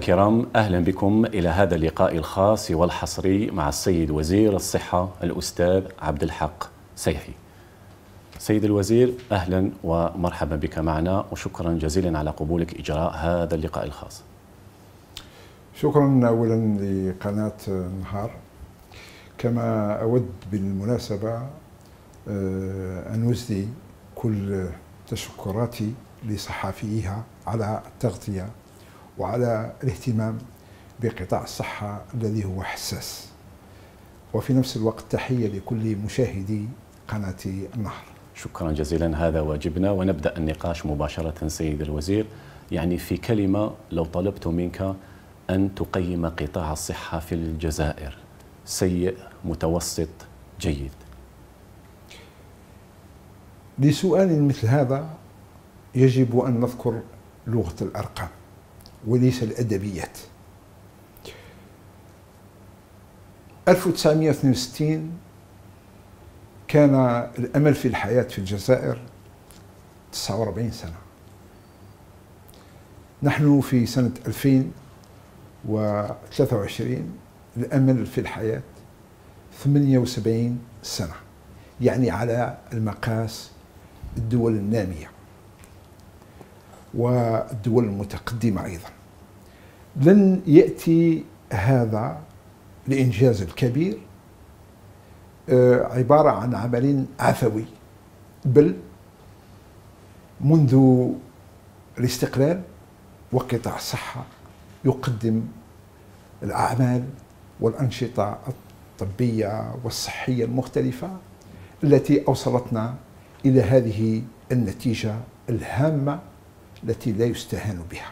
الكرام، أهلا بكم إلى هذا اللقاء الخاص والحصري مع السيد وزير الصحة الأستاذ عبد الحق سايحي. سيد الوزير، أهلا ومرحبا بك معنا، وشكرا جزيلا على قبولك إجراء هذا اللقاء الخاص. شكرا أولا لقناة النهار. كما أود بالمناسبة أن أسدي كل تشكراتي لصحفيها على التغطية وعلى الاهتمام بقطاع الصحة الذي هو حساس، وفي نفس الوقت تحية لكل مشاهدي قناة النهار. شكرا جزيلا، هذا واجبنا. ونبدأ النقاش مباشرة سيد الوزير، يعني في كلمة لو طلبت منك أن تقيم قطاع الصحة في الجزائر، سيء، متوسط، جيد. لسؤال مثل هذا يجب أن نذكر لغة الأرقام وليس الأدبيات. 1962 كان الأمل في الحياة في الجزائر 49 سنة. نحن في سنة 2023 الأمل في الحياة 78 سنة، يعني على المقاس الدول النامية والدول المتقدمة أيضا. لن يأتي هذا الإنجاز الكبير عبارة عن عمل عفوي، بل منذ الاستقلال وقطاع الصحة يقدم الأعمال والأنشطة الطبية والصحية المختلفة التي أوصلتنا إلى هذه النتيجة الهامة التي لا يستهان بها،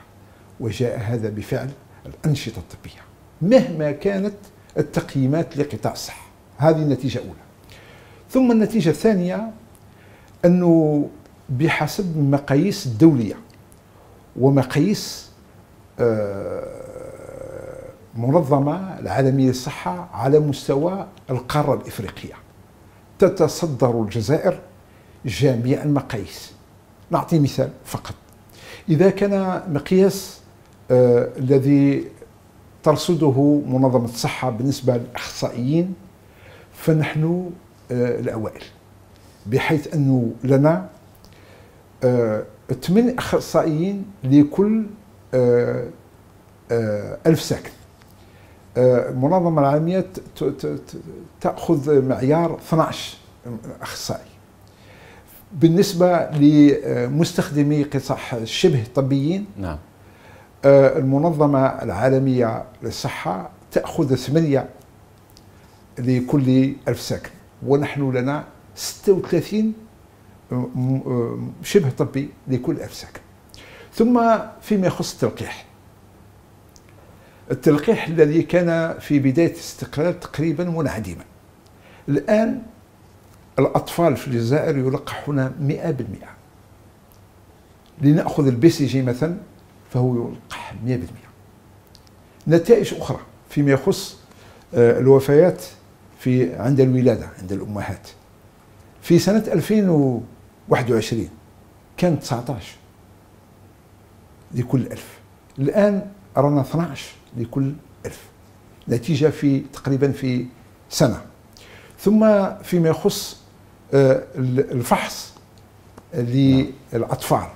وجاء هذا بفعل الأنشطة الطبية مهما كانت التقييمات لقطاع الصحة. هذه النتيجة أولى. ثم النتيجة الثانية أنه بحسب المقاييس الدولية ومقاييس منظمة العالمية للصحة على مستوى القارة الإفريقية تتصدر الجزائر جميع المقاييس. نعطي مثال فقط. إذا كان مقياس الذي ترصده منظمة الصحة بالنسبة للأخصائيين، فنحن الأوائل، بحيث أنه لنا 8 أخصائيين لكل 1000 ساكن. المنظمة العالمية تأخذ معيار 12 أخصائي. بالنسبة لمستخدمي قطاع الشبه طبيين، نعم، المنظمة العالمية للصحة تأخذ 8 لكل 1000 ساكن، ونحن لنا 36 شبه طبي لكل 1000 ساكن. ثم فيما يخص التلقيح، التلقيح الذي كان في بداية الاستقلال تقريبا منعدما، الآن الأطفال في الجزائر يلقحون 100%. لنأخذ الBCG مثلا، فهو يلقح 100%. نتائج أخرى فيما يخص الوفيات عند الولادة عند الأمهات، في سنة 2021 كان 19 لكل 1000، الآن رانا 12 لكل 1000، نتيجة في تقريبا في سنة. ثم فيما يخص الفحص للأطفال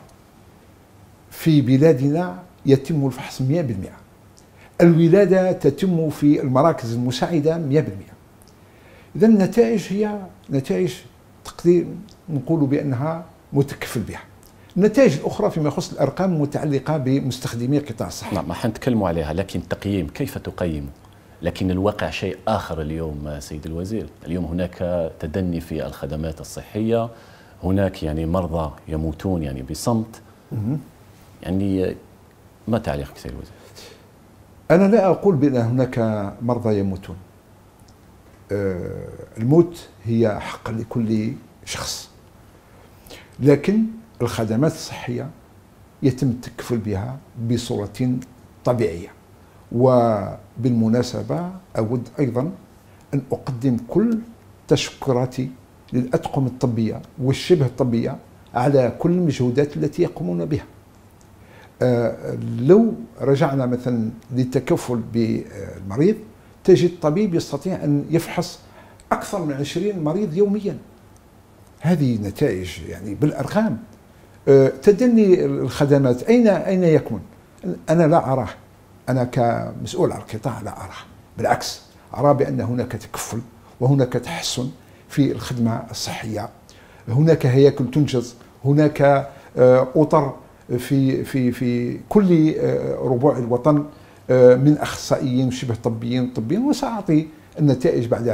في بلادنا يتم الفحص 100%. الولادة تتم في المراكز المساعدة 100%. إذا النتائج هي نتائج تقدير نقول بأنها متكفل بها. النتائج الأخرى فيما يخص الأرقام متعلقة بمستخدمي قطاع الصحة. نعم، ما حنتكلموا عليها، لكن التقييم كيف تقيمه؟ لكن الواقع شيء آخر اليوم سيد الوزير. اليوم هناك تدني في الخدمات الصحية، هناك يعني مرضى يموتون يعني بصمت. يعني ما تعليقك سيد الوزير؟ أنا لا أقول بأن هناك مرضى يموتون. الموت هي حق لكل شخص، لكن الخدمات الصحية يتم التكفل بها بصورة طبيعية. وبالمناسبة أود أيضا أن أقدم كل تشكراتي للأطقم الطبية والشبه الطبية على كل المجهودات التي يقومون بها. لو رجعنا مثلا للتكفل بالمريض تجد الطبيب يستطيع أن يفحص أكثر من 20 مريض يوميا. هذه نتائج يعني بالأرقام. تدني الخدمات أين يكمن؟ أنا لا أراه، أنا كمسؤول عن القطاع لا أراه، بالعكس أرى بأن هناك تكفل وهناك تحسن في الخدمة الصحية، هناك هياكل تنجز، هناك أطر في في في كل ربوع الوطن من أخصائيين شبه طبيين وطبيين، وسأعطي النتائج بعد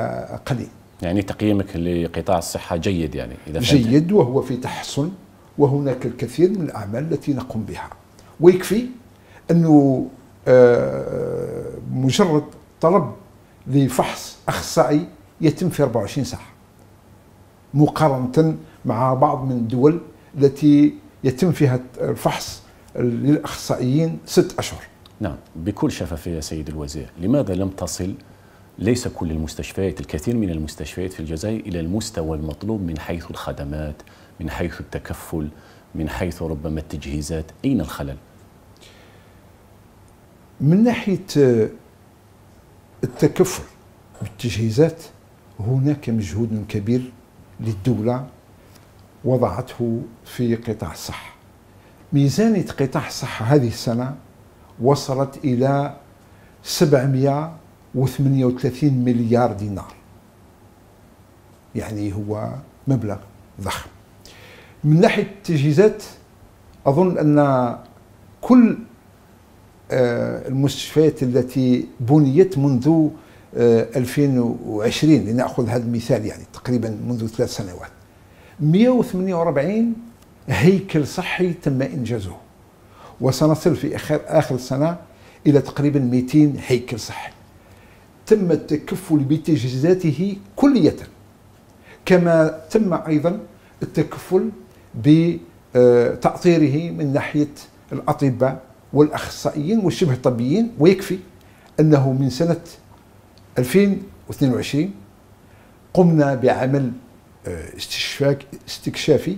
قليل. يعني تقييمك لقطاع الصحة جيد يعني؟ إذا جيد وهو في تحسن، وهناك الكثير من الأعمال التي نقوم بها، ويكفي أنه مجرد طلب لفحص أخصائي يتم في 24 ساعة مقارنة مع بعض من الدول التي يتم فيها الفحص للأخصائيين 6 أشهر. نعم، بكل شفافية سيد الوزير، لماذا لم تصل ليس كل المستشفيات، الكثير من المستشفيات في الجزائر إلى المستوى المطلوب من حيث الخدمات، من حيث التكفل، من حيث ربما التجهيزات؟ أين الخلل؟ من ناحية التكفل والتجهيزات هناك مجهود كبير للدولة وضعته في قطاع الصحة. ميزانية قطاع الصحة هذه السنة وصلت إلى 738 مليار دينار، يعني هو مبلغ ضخم. من ناحية التجهيزات أظن أن كل المستشفيات التي بنيت منذ 2020 لنأخذ هذا المثال، يعني تقريبا منذ 3 سنوات 148 هيكل صحي تم إنجازه، وسنصل في آخر السنة إلى تقريبا 200 هيكل صحي تم التكفل بتجهيزاته كلية، كما تم أيضا التكفل بتأطيره من ناحية الأطباء والأخصائيين والشبه الطبيين. ويكفي أنه من سنة 2022 قمنا بعمل استكشافي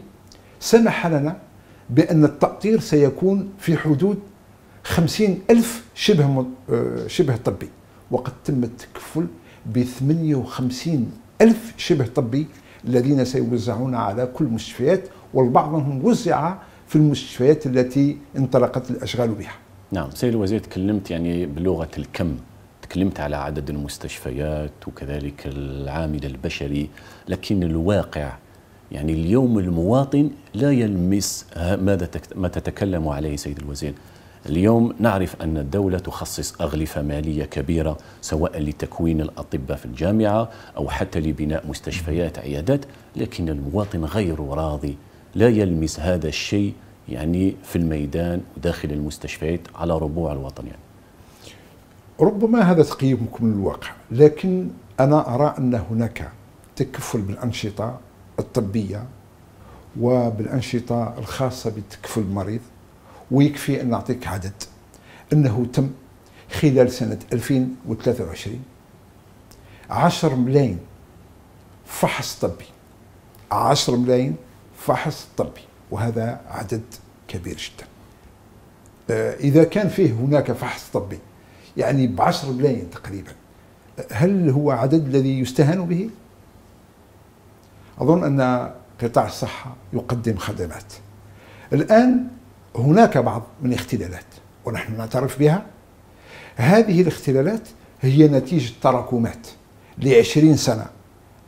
سمح لنا بأن التأطير سيكون في حدود 50,000 شبه طبي، وقد تم التكفل ب 58,000 شبه طبي الذين سيوزعون على كل المستشفيات، والبعض منهم وزع في المستشفيات التي انطلقت الأشغال بها. نعم سيد الوزير، تكلمت يعني بلغة الكم، تكلمت على عدد المستشفيات وكذلك العامل البشري، لكن الواقع يعني اليوم المواطن لا يلمس ما تتكلم عليه سيد الوزير. اليوم نعرف أن الدولة تخصص أغلفة مالية كبيرة سواء لتكوين الأطباء في الجامعة أو حتى لبناء مستشفيات عيادات، لكن المواطن غير راضي، لا يلمس هذا الشيء يعني في الميدان وداخل المستشفيات على ربوع الوطن. يعني ربما هذا تقييمكم للواقع، لكن أنا أرى أن هناك تكفل بالأنشطة الطبية وبالأنشطة الخاصة بتكفل المريض. ويكفي أن نعطيك عدد، أنه تم خلال سنة 2023 10 ملايين فحص طبي، 10 ملايين فحص طبي، وهذا عدد كبير جدا. إذا كان فيه هناك فحص طبي يعني ب10 ملايين تقريبا، هل هو عدد الذي يستهان به؟ أظن أن قطاع الصحة يقدم خدمات. الآن هناك بعض من الاختلالات ونحن نعترف بها، هذه الاختلالات هي نتيجة تراكمات ل20 سنة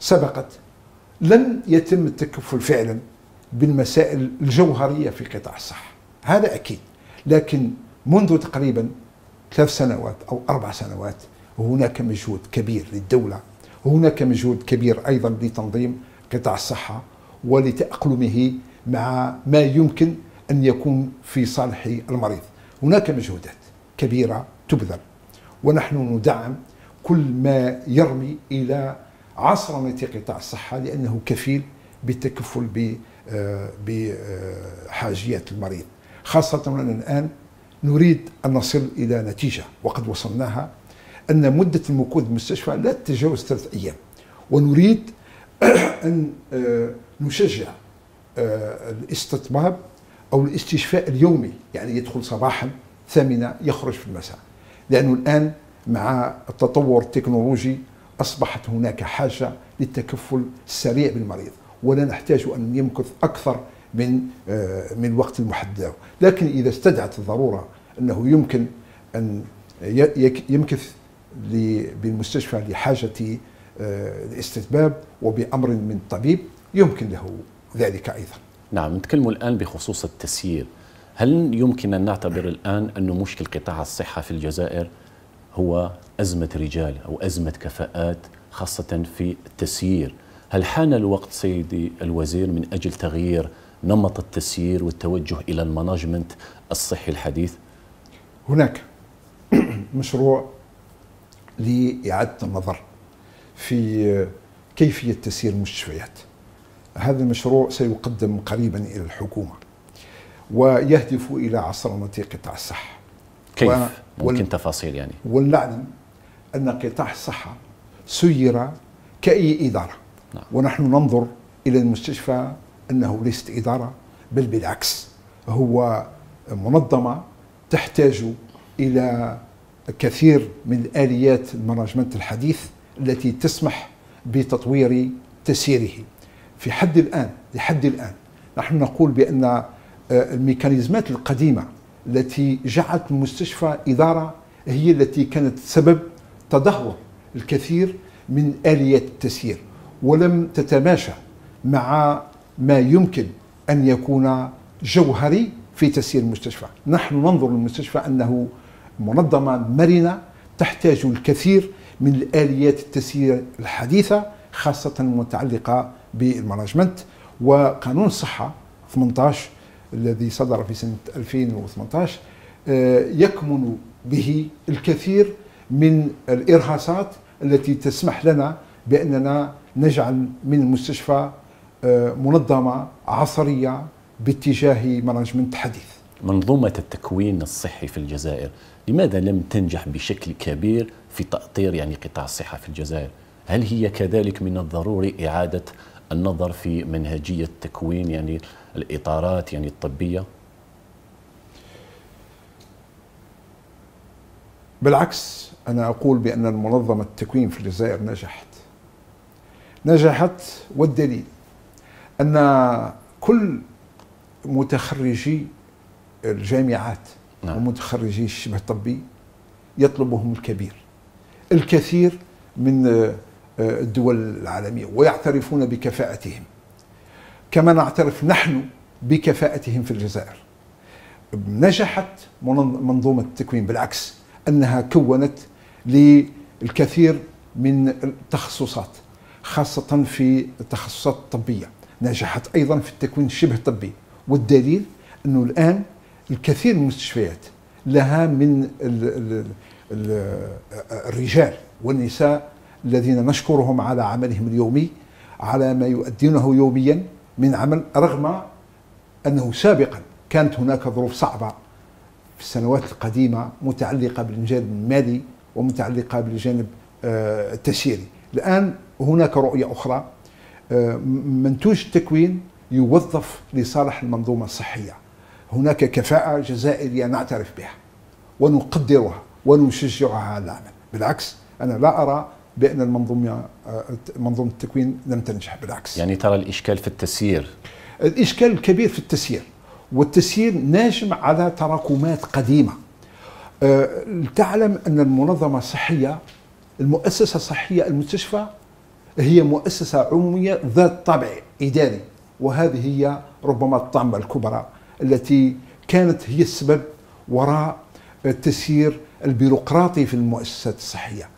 سبقت، لم يتم التكفل فعلا بالمسائل الجوهرية في قطاع الصحة، هذا أكيد. لكن منذ تقريبا 3 سنوات أو 4 سنوات هناك مجهود كبير للدولة، هناك مجهود كبير أيضا لتنظيم قطاع الصحة ولتأقلمه مع ما يمكن أن يكون في صالح المريض. هناك مجهودات كبيرة تبذل، ونحن ندعم كل ما يرمي إلى عصرنة قطاع الصحة لأنه كفيل بالتكفل بحاجيات المريض، خاصة أننا الآن نريد أن نصل إلى نتيجة وقد وصلناها، أن مدة المكوث بالمستشفى لا تتجاوز 3 أيام، ونريد أن نشجع الاستطباب أو الاستشفاء اليومي، يعني يدخل صباحا 8 يخرج في المساء، لأنه الآن مع التطور التكنولوجي أصبحت هناك حاجة للتكفل السريع بالمريض، ولا نحتاج أن يمكث أكثر من وقت المحدد، لكن إذا استدعت الضرورة أنه يمكن أن يمكث بالمستشفى لحاجة الاستتباب وبأمر من الطبيب يمكن له ذلك أيضا. نعم، نتكلم الآن بخصوص التسيير. هل يمكن أن نعتبر الآن أن مشكل قطاع الصحة في الجزائر هو أزمة رجال أو أزمة كفاءات خاصة في التسيير؟ هل حان الوقت سيدي الوزير من أجل تغيير نمط التسيير والتوجه إلى المانجمنت الصحي الحديث؟ هناك مشروع لإعادة النظر في كيفية تسيير المستشفيات. هذا المشروع سيقدم قريبا إلى الحكومة ويهدف إلى عصرنة قطاع الصحة. كيف؟ ممكن تفاصيل يعني؟ ولنعلم أن قطاع الصحة سير كأي إدارة. نعم. ونحن ننظر إلى المستشفى أنه ليست إدارة، بل بالعكس هو منظمة تحتاج إلى كثير من الآليات المانجمنت الحديث التي تسمح بتطوير تسييره. في حد الآن نحن نقول بأن الميكانيزمات القديمة التي جعلت المستشفى إدارة هي التي كانت سبب تدهور الكثير من آليات التسيير، ولم تتماشى مع ما يمكن أن يكون جوهري في تسيير المستشفى. نحن ننظر للمستشفى أنه منظمة مرنة تحتاج الكثير من الآليات التسيير الحديثة، خاصة المتعلقة بالمانجمنت. وقانون الصحة 18 الذي صدر في سنة 2018 يكمن به الكثير من الإرهاصات التي تسمح لنا بأننا نجعل من المستشفى منظمة عصرية باتجاه مانجمنت حديث. منظومة التكوين الصحي في الجزائر لماذا لم تنجح بشكل كبير في تأطير يعني قطاع الصحة في الجزائر؟ هل هي كذلك من الضروري إعادة النظر في منهجية تكوين يعني الإطارات يعني الطبية؟ بالعكس، أنا أقول بأن المنظمة التكوين في الجزائر نجحت، والدليل أن كل متخرجي الجامعات ومتخرجي الشبه الطبي يطلبهم الكثير من الدول العالمية ويعترفون بكفاءتهم، كما نعترف نحن بكفاءتهم في الجزائر. نجحت منظومة التكوين بالعكس، أنها كونت للكثير من التخصصات، خاصة في التخصصات الطبية. نجحت أيضا في التكوين الشبه الطبي، والدليل أنه الآن الكثير من المستشفيات لها من الرجال والنساء الذين نشكرهم على عملهم اليومي، على ما يؤدونه يوميا من عمل، رغم أنه سابقا كانت هناك ظروف صعبة في السنوات القديمة متعلقة بالجانب المالي ومتعلقة بالجانب التسييري. الآن هناك رؤية أخرى، منتوج التكوين يوظف لصالح المنظومة الصحية. هناك كفاءة جزائرية نعترف بها ونقدرها ونشجعها على العمل. بالعكس، أنا لا أرى بأن منظومة التكوين لم تنجح، بالعكس. يعني ترى الإشكال في التسيير؟ الإشكال الكبير في التسيير، والتسيير ناجم على تراكمات قديمة. تعلم أن المنظمة الصحية، المؤسسة الصحية، المستشفى هي مؤسسة عمومية ذات طابع إداري، وهذه هي ربما الطامة الكبرى التي كانت هي السبب وراء التسيير البيروقراطي في المؤسسات الصحية.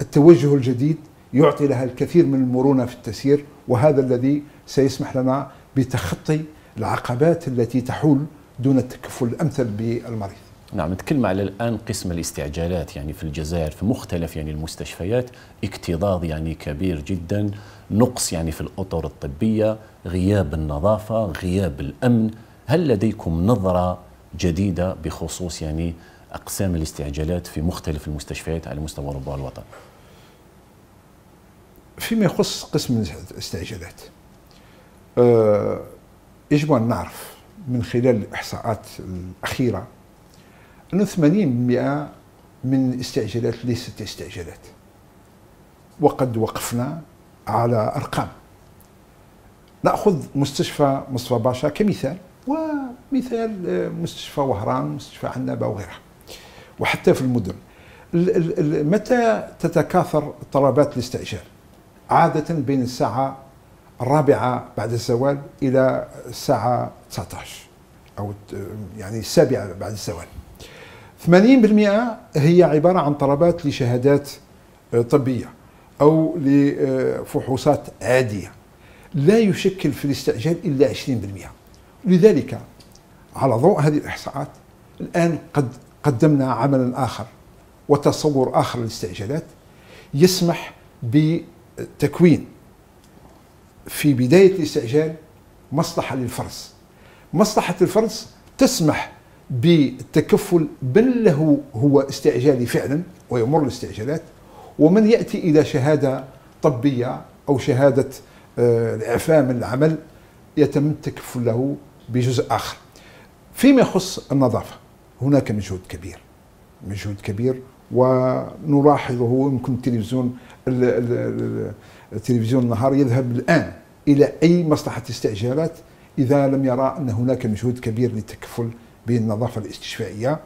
التوجه الجديد يعطي لها الكثير من المرونة في التسيير، وهذا الذي سيسمح لنا بتخطي العقبات التي تحول دون التكفل الأمثل بالمريض. نعم، نتكلم على الآن قسم الاستعجالات يعني في الجزائر في مختلف يعني المستشفيات، اكتظاظ يعني كبير جدا، نقص يعني في الأطر الطبية، غياب النظافة، غياب الأمن. هل لديكم نظرة جديدة بخصوص يعني أقسام الاستعجالات في مختلف المستشفيات على مستوى ربوع الوطن؟ فيما يخص قسم الاستعجالات يجب أن نعرف من خلال الإحصاءات الأخيرة أنه 80% من الاستعجالات ليست استعجالات، وقد وقفنا على أرقام. نأخذ مستشفى مصطفى باشا كمثال، ومثال مستشفى وهران، مستشفى عنابة وغيرها، وحتى في المدن. متى تتكاثر طلبات الاستعجال؟ عادة بين الساعة 4 بعد الزوال إلى الساعة 19 أو يعني 7 بعد الزوال. 80% هي عبارة عن طلبات لشهادات طبية أو لفحوصات عادية، لا يشكل في الاستعجال إلا 20%. لذلك على ضوء هذه الإحصاءات الآن قد قدمنا عملا آخر وتصور آخر للاستعجالات يسمح بتكوين في بداية الاستعجال مصلحة للفرز. مصلحة الفرز تسمح بالتكفل بل له هو استعجالي فعلا ويمر الاستعجالات، ومن يأتي إلى شهادة طبية أو شهادة الإعفاء من العمل يتم التكفل له بجزء آخر. فيما يخص النظافة هناك مجهود كبير، مجهود كبير ونلاحظه. يمكن التلفزيون النهار يذهب الآن إلى أي مصلحة استعجالات إذا لم يرى أن هناك مجهود كبير للتكفل بالنظافة الاستشفائية.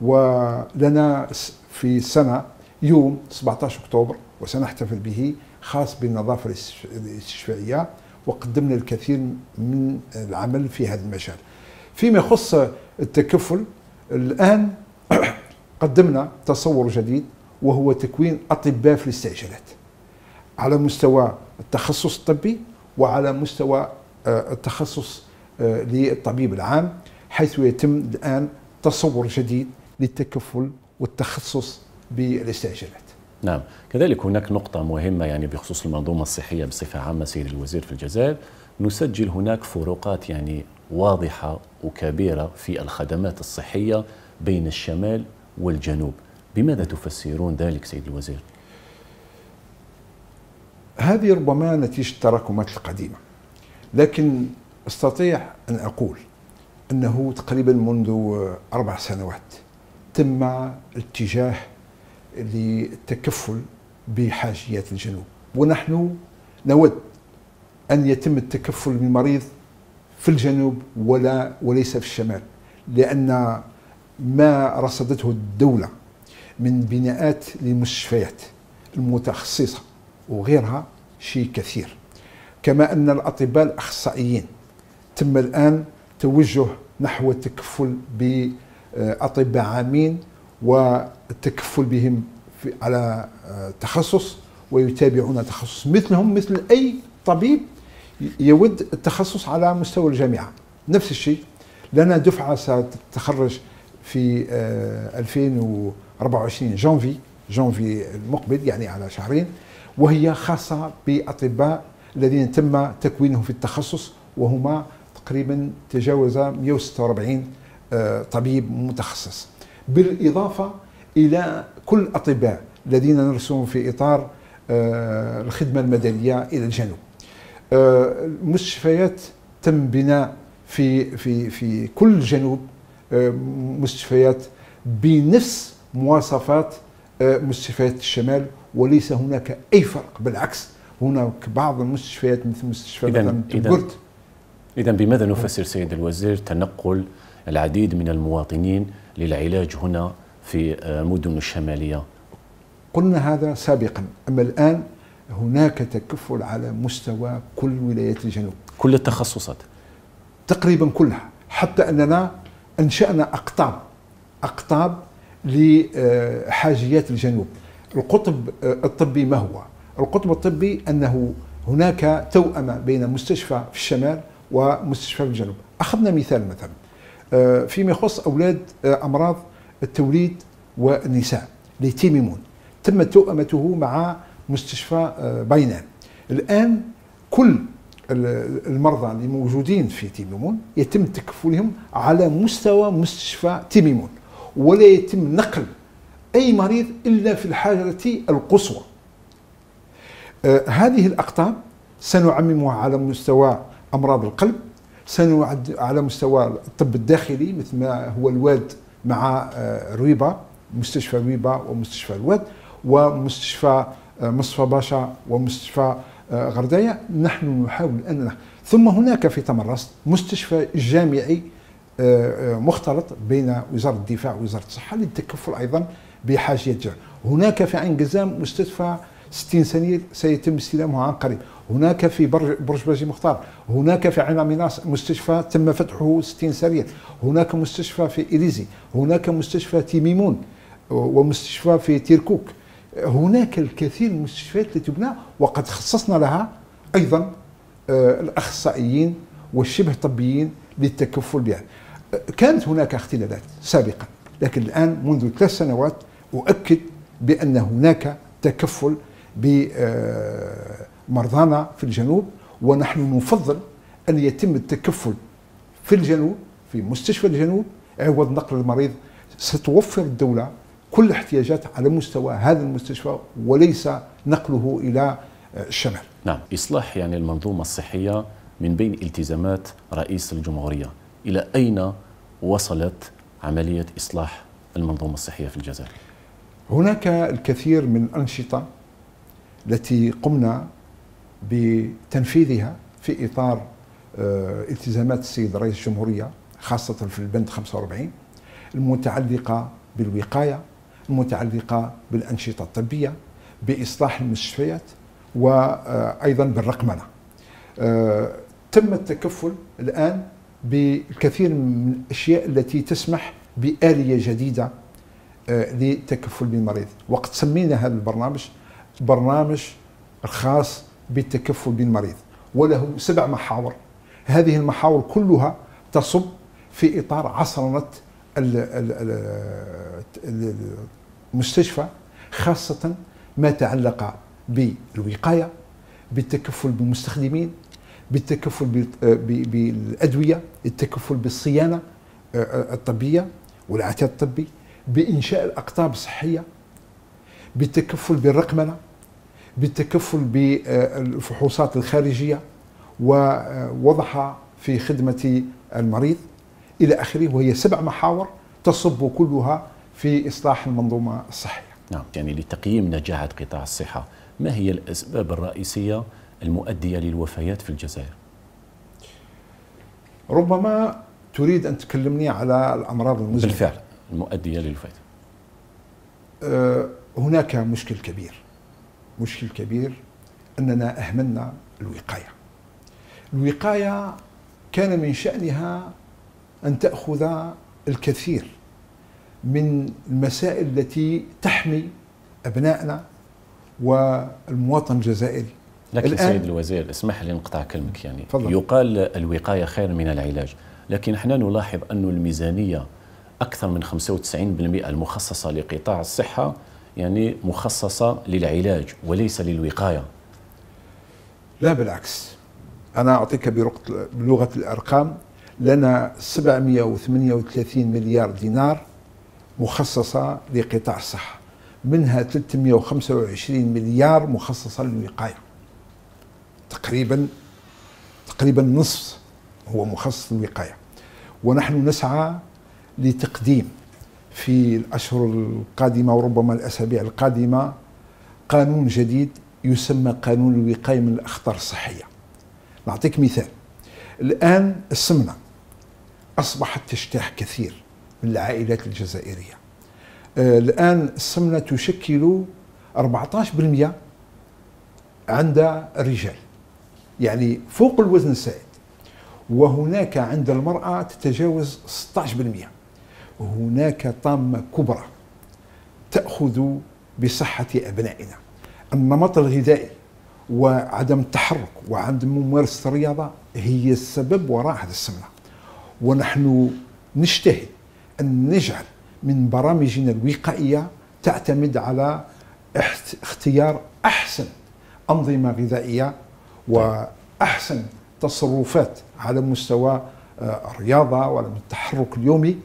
ولنا في سنة يوم 17 أكتوبر وسنحتفل به خاص بالنظافة الاستشفائية، وقدمنا الكثير من العمل في هذا المجال. فيما يخص التكفل الآن قدمنا تصور جديد وهو تكوين أطباء في الاستعجالات على مستوى التخصص الطبي وعلى مستوى التخصص للطبيب العام، حيث يتم الآن تصور جديد للتكفل والتخصص بالاستعجالات. نعم، كذلك هناك نقطة مهمة يعني بخصوص المنظومة الصحية بصفة عامة سيد الوزير في الجزائر، نسجل هناك فروقات يعني واضحة وكبيرة في الخدمات الصحية بين الشمال والجنوب، بماذا تفسرون ذلك سيد الوزير؟ هذه ربما نتيجة التراكمات القديمة، لكن استطيع أن أقول أنه تقريبا منذ 4 سنوات تم الاتجاه للتكفل بحاجيات الجنوب، ونحن نود أن يتم التكفل بالمريض في الجنوب وليس في الشمال، لأن ما رصدته الدولة من بناءات للمستشفيات المتخصصة وغيرها شيء كثير. كما أن الأطباء الأخصائيين تم الآن توجه نحو التكفل بأطباء عامين والتكفل بهم على تخصص، ويتابعون تخصص مثلهم مثل أي طبيب يود التخصص على مستوى الجامعة. نفس الشيء لنا دفعة ستتخرج في 2024 جانفي المقبل، يعني على شهرين، وهي خاصة بأطباء الذين تم تكوينهم في التخصص، وهما تقريبا تجاوز 146 طبيب متخصص، بالإضافة إلى كل الأطباء الذين نرسلهم في إطار الخدمة المدنية إلى الجنوب. المستشفيات تم بناء في كل الجنوب مستشفيات بنفس مواصفات مستشفيات الشمال، وليس هناك أي فرق، بالعكس هناك بعض المستشفيات مثل مستشفى بدران. إذن بماذا نفسر سيد الوزير تنقل العديد من المواطنين للعلاج هنا في المدن الشمالية؟ قلنا هذا سابقا، أما الآن هناك تكفل على مستوى كل ولايات الجنوب، كل التخصصات تقريبا كلها، حتى أننا أنشأنا أقطاب لحاجيات الجنوب. القطب الطبي ما هو؟ القطب الطبي أنه هناك توأمة بين مستشفى في الشمال ومستشفى في الجنوب. أخذنا مثلا فيما يخص أولاد أمراض التوليد والنساء لتيميمون، تم توأمته مع مستشفى بينان. الآن كل المرضى اللي موجودين في تيميمون يتم تكفلهم على مستوى مستشفى تيميمون، ولا يتم نقل أي مريض إلا في الحاجة القصوى. هذه الأقطاب سنعممها على مستوى أمراض القلب، سنوعد على مستوى الطب الداخلي مثل ما هو الواد مع رويبا، مستشفى رويبا ومستشفى الواد ومستشفى مصطفى باشا ومستشفى غرداية. نحن نحاول أننا ثم هناك في تمرست مستشفى جامعي مختلط بين وزارة الدفاع ووزارة الصحة للتكفل أيضا بحاجياتها. هناك في عين قزام مستشفى 60 سنة سيتم استلامه عن قريب. هناك في برج مختار، هناك في عين مناص مستشفى تم فتحه 60 سرير، هناك مستشفى في اليزي، هناك مستشفى تيميمون ومستشفى في تيركوك. هناك الكثير من المستشفيات التي تبنى وقد خصصنا لها أيضا الأخصائيين والشبه طبيين للتكفل بها. كانت هناك اختلالات سابقا، لكن الآن منذ 3 سنوات أؤكد بأن هناك تكفل بمرضانا في الجنوب، ونحن نفضل أن يتم التكفل في الجنوب في مستشفى الجنوب عوض نقل المريض. ستوفر الدولة كل احتياجات على مستوى هذا المستشفى وليس نقله إلى الشمال. نعم، إصلاح يعني المنظومة الصحية من بين التزامات رئيس الجمهورية، إلى أين وصلت عملية إصلاح المنظومة الصحية في الجزائر؟ هناك الكثير من الأنشطة التي قمنا بتنفيذها في إطار التزامات السيد رئيس الجمهورية، خاصة في البند 45 المتعلقة بالوقاية، المتعلقة بالأنشطة الطبية، بإصلاح المستشفيات، وأيضا بالرقمنة. تم التكفل الآن بالكثير من الأشياء التي تسمح بآلية جديدة للتكفل بالمريض، وقد سمينا هذا البرنامج برنامج الخاص بالتكفل بالمريض، وله 7 محاور. هذه المحاور كلها تصب في إطار عصرنة المستشفى، خاصة ما تعلق بالوقاية، بالتكفل بالمستخدمين، بالتكفل بالأدوية، التكفل بالصيانة الطبية والعتاد الطبي، بإنشاء الأقطاب الصحية، بالتكفل بالرقمنة، بالتكفل بالفحوصات الخارجية ووضعها في خدمة المريض إلى آخره. وهي 7 محاور تصب كلها في إصلاح المنظومة الصحية. نعم، يعني لتقييم نجاعة قطاع الصحة، ما هي الأسباب الرئيسية المؤدية للوفيات في الجزائر؟ ربما تريد أن تكلمني على الأمراض المزمنة. بالفعل المؤدية للوفيات. هناك مشكل كبير، مشكل كبير أننا أهملنا الوقاية. الوقاية كان من شأنها أن تأخذ الكثير من المسائل التي تحمي أبنائنا والمواطن الجزائري. لكن سيد الوزير اسمح لي نقطع كلمك، يعني فضل. يقال الوقاية خير من العلاج، لكن احنا نلاحظ أن الميزانية أكثر من 95% المخصصة لقطاع الصحة يعني مخصصة للعلاج وليس للوقاية. لا بالعكس، أنا أعطيك بلغة الأرقام. لنا 738 مليار دينار مخصصة لقطاع الصحة، منها 325 مليار مخصصة للوقاية. تقريبا نصف هو مخصص للوقاية، ونحن نسعى لتقديم في الأشهر القادمة وربما الأسابيع القادمة قانون جديد يسمى قانون الوقاية من الأخطار الصحية. نعطيك مثال، الآن السمنة أصبحت تجتاح كثير من العائلات الجزائرية. الآن السمنة تشكل 14% عند الرجال، يعني فوق الوزن السائد، وهناك عند المرأة تتجاوز 16%. هناك طامة كبرى تأخذ بصحة أبنائنا. النمط الغذائي وعدم التحرك وعدم ممارسة الرياضة هي السبب وراء هذا السمنة، ونحن نجتهد أن نجعل من برامجنا الوقائية تعتمد على اختيار أحسن أنظمة غذائية وأحسن تصرفات على مستوى الرياضة وعلى التحرك اليومي.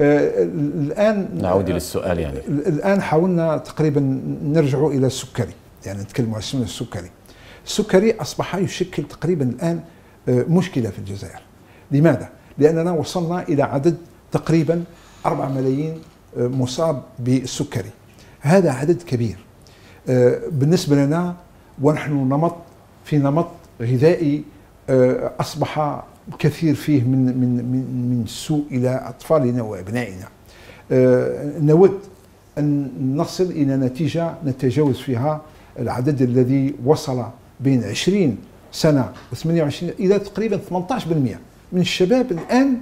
الآن نعود للسؤال، يعني الآن حاولنا تقريبا نرجع إلى السكري، يعني نتكلم عن السكري. السكري أصبح يشكل تقريبا الآن مشكلة في الجزائر. لماذا؟ لأننا وصلنا إلى عدد تقريبا 4 ملايين مصاب بالسكري. هذا عدد كبير بالنسبة لنا، ونحن في نمط غذائي أصبح كثير فيه من السوء إلى أطفالنا وأبنائنا. نود أن نصل إلى نتيجة نتجاوز فيها العدد الذي وصل بين 20 سنة و28 إلى تقريبا 18% من الشباب الآن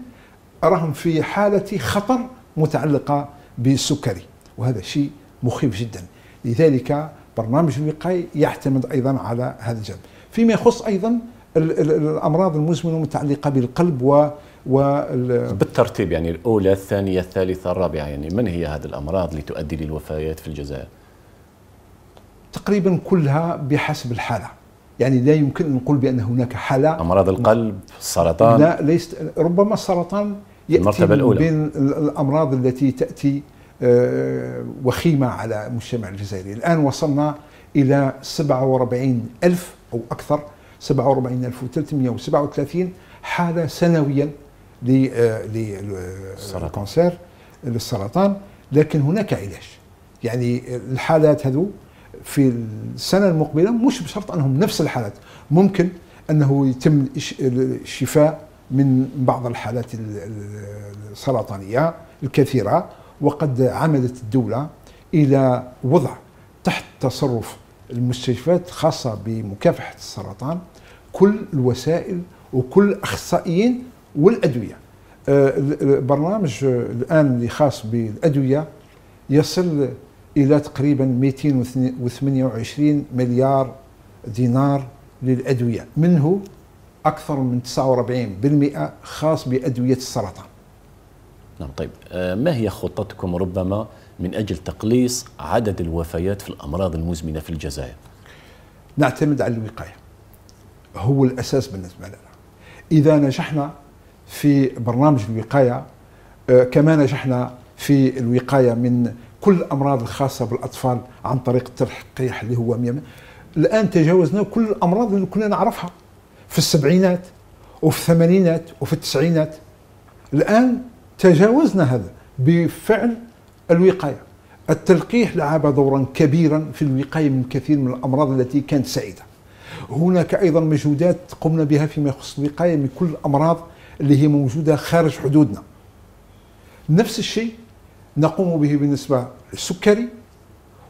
راهم في حالة خطر متعلقة بالسكري، وهذا شيء مخيف جدا. لذلك برنامج الوقاية يعتمد أيضا على هذا الجانب. فيما يخص أيضا الأمراض المزمنة المتعلقة بالقلب بالترتيب، يعني الأولى، الثانية، الثالثة، الرابعة، يعني من هي هذه الأمراض اللي تؤدي للوفيات في الجزائر؟ تقريبا كلها بحسب الحالة، يعني لا يمكن أن نقول بأن هناك حالة. أمراض القلب، السرطان، لا، ليس ربما السرطان يأتي بين الأمراض التي تأتي وخيمة على المجتمع الجزائري. الآن وصلنا إلى 47 ألف أو أكثر، 47337 حالة سنويا للكانسير، للسرطان. لكن هناك علاج، يعني الحالات هذو في السنة المقبلة مش بشرط أنهم نفس الحالات، ممكن أنه يتم الشفاء من بعض الحالات السرطانية الكثيرة. وقد عمدت الدولة إلى وضع تحت تصرف المستشفيات الخاصة بمكافحة السرطان كل الوسائل وكل الأخصائيين والأدوية. البرنامج الآن اللي خاص بالأدوية يصل إلى تقريبا 228 مليار دينار للأدوية، منه أكثر من 49% خاص بأدوية السرطان. نعم، طيب، ما هي خطتكم ربما من أجل تقليص عدد الوفيات في الأمراض المزمنة في الجزائر؟ نعتمد على الوقاية، هو الأساس بالنسبة لنا. إذا نجحنا في برنامج الوقاية كما نجحنا في الوقاية من كل الأمراض الخاصة بالأطفال عن طريق التلقيح اللي هو الآن تجاوزنا كل الأمراض اللي كنا نعرفها في السبعينات وفي الثمانينات وفي التسعينات. الآن تجاوزنا هذا بفعل الوقاية. التلقيح لعب دورا كبيرا في الوقاية من كثير من الأمراض التي كانت سائدة. هناك أيضا مجهودات قمنا بها فيما يخص الوقاية من كل الأمراض اللي هي موجودة خارج حدودنا. نفس الشيء نقوم به بالنسبة للسكري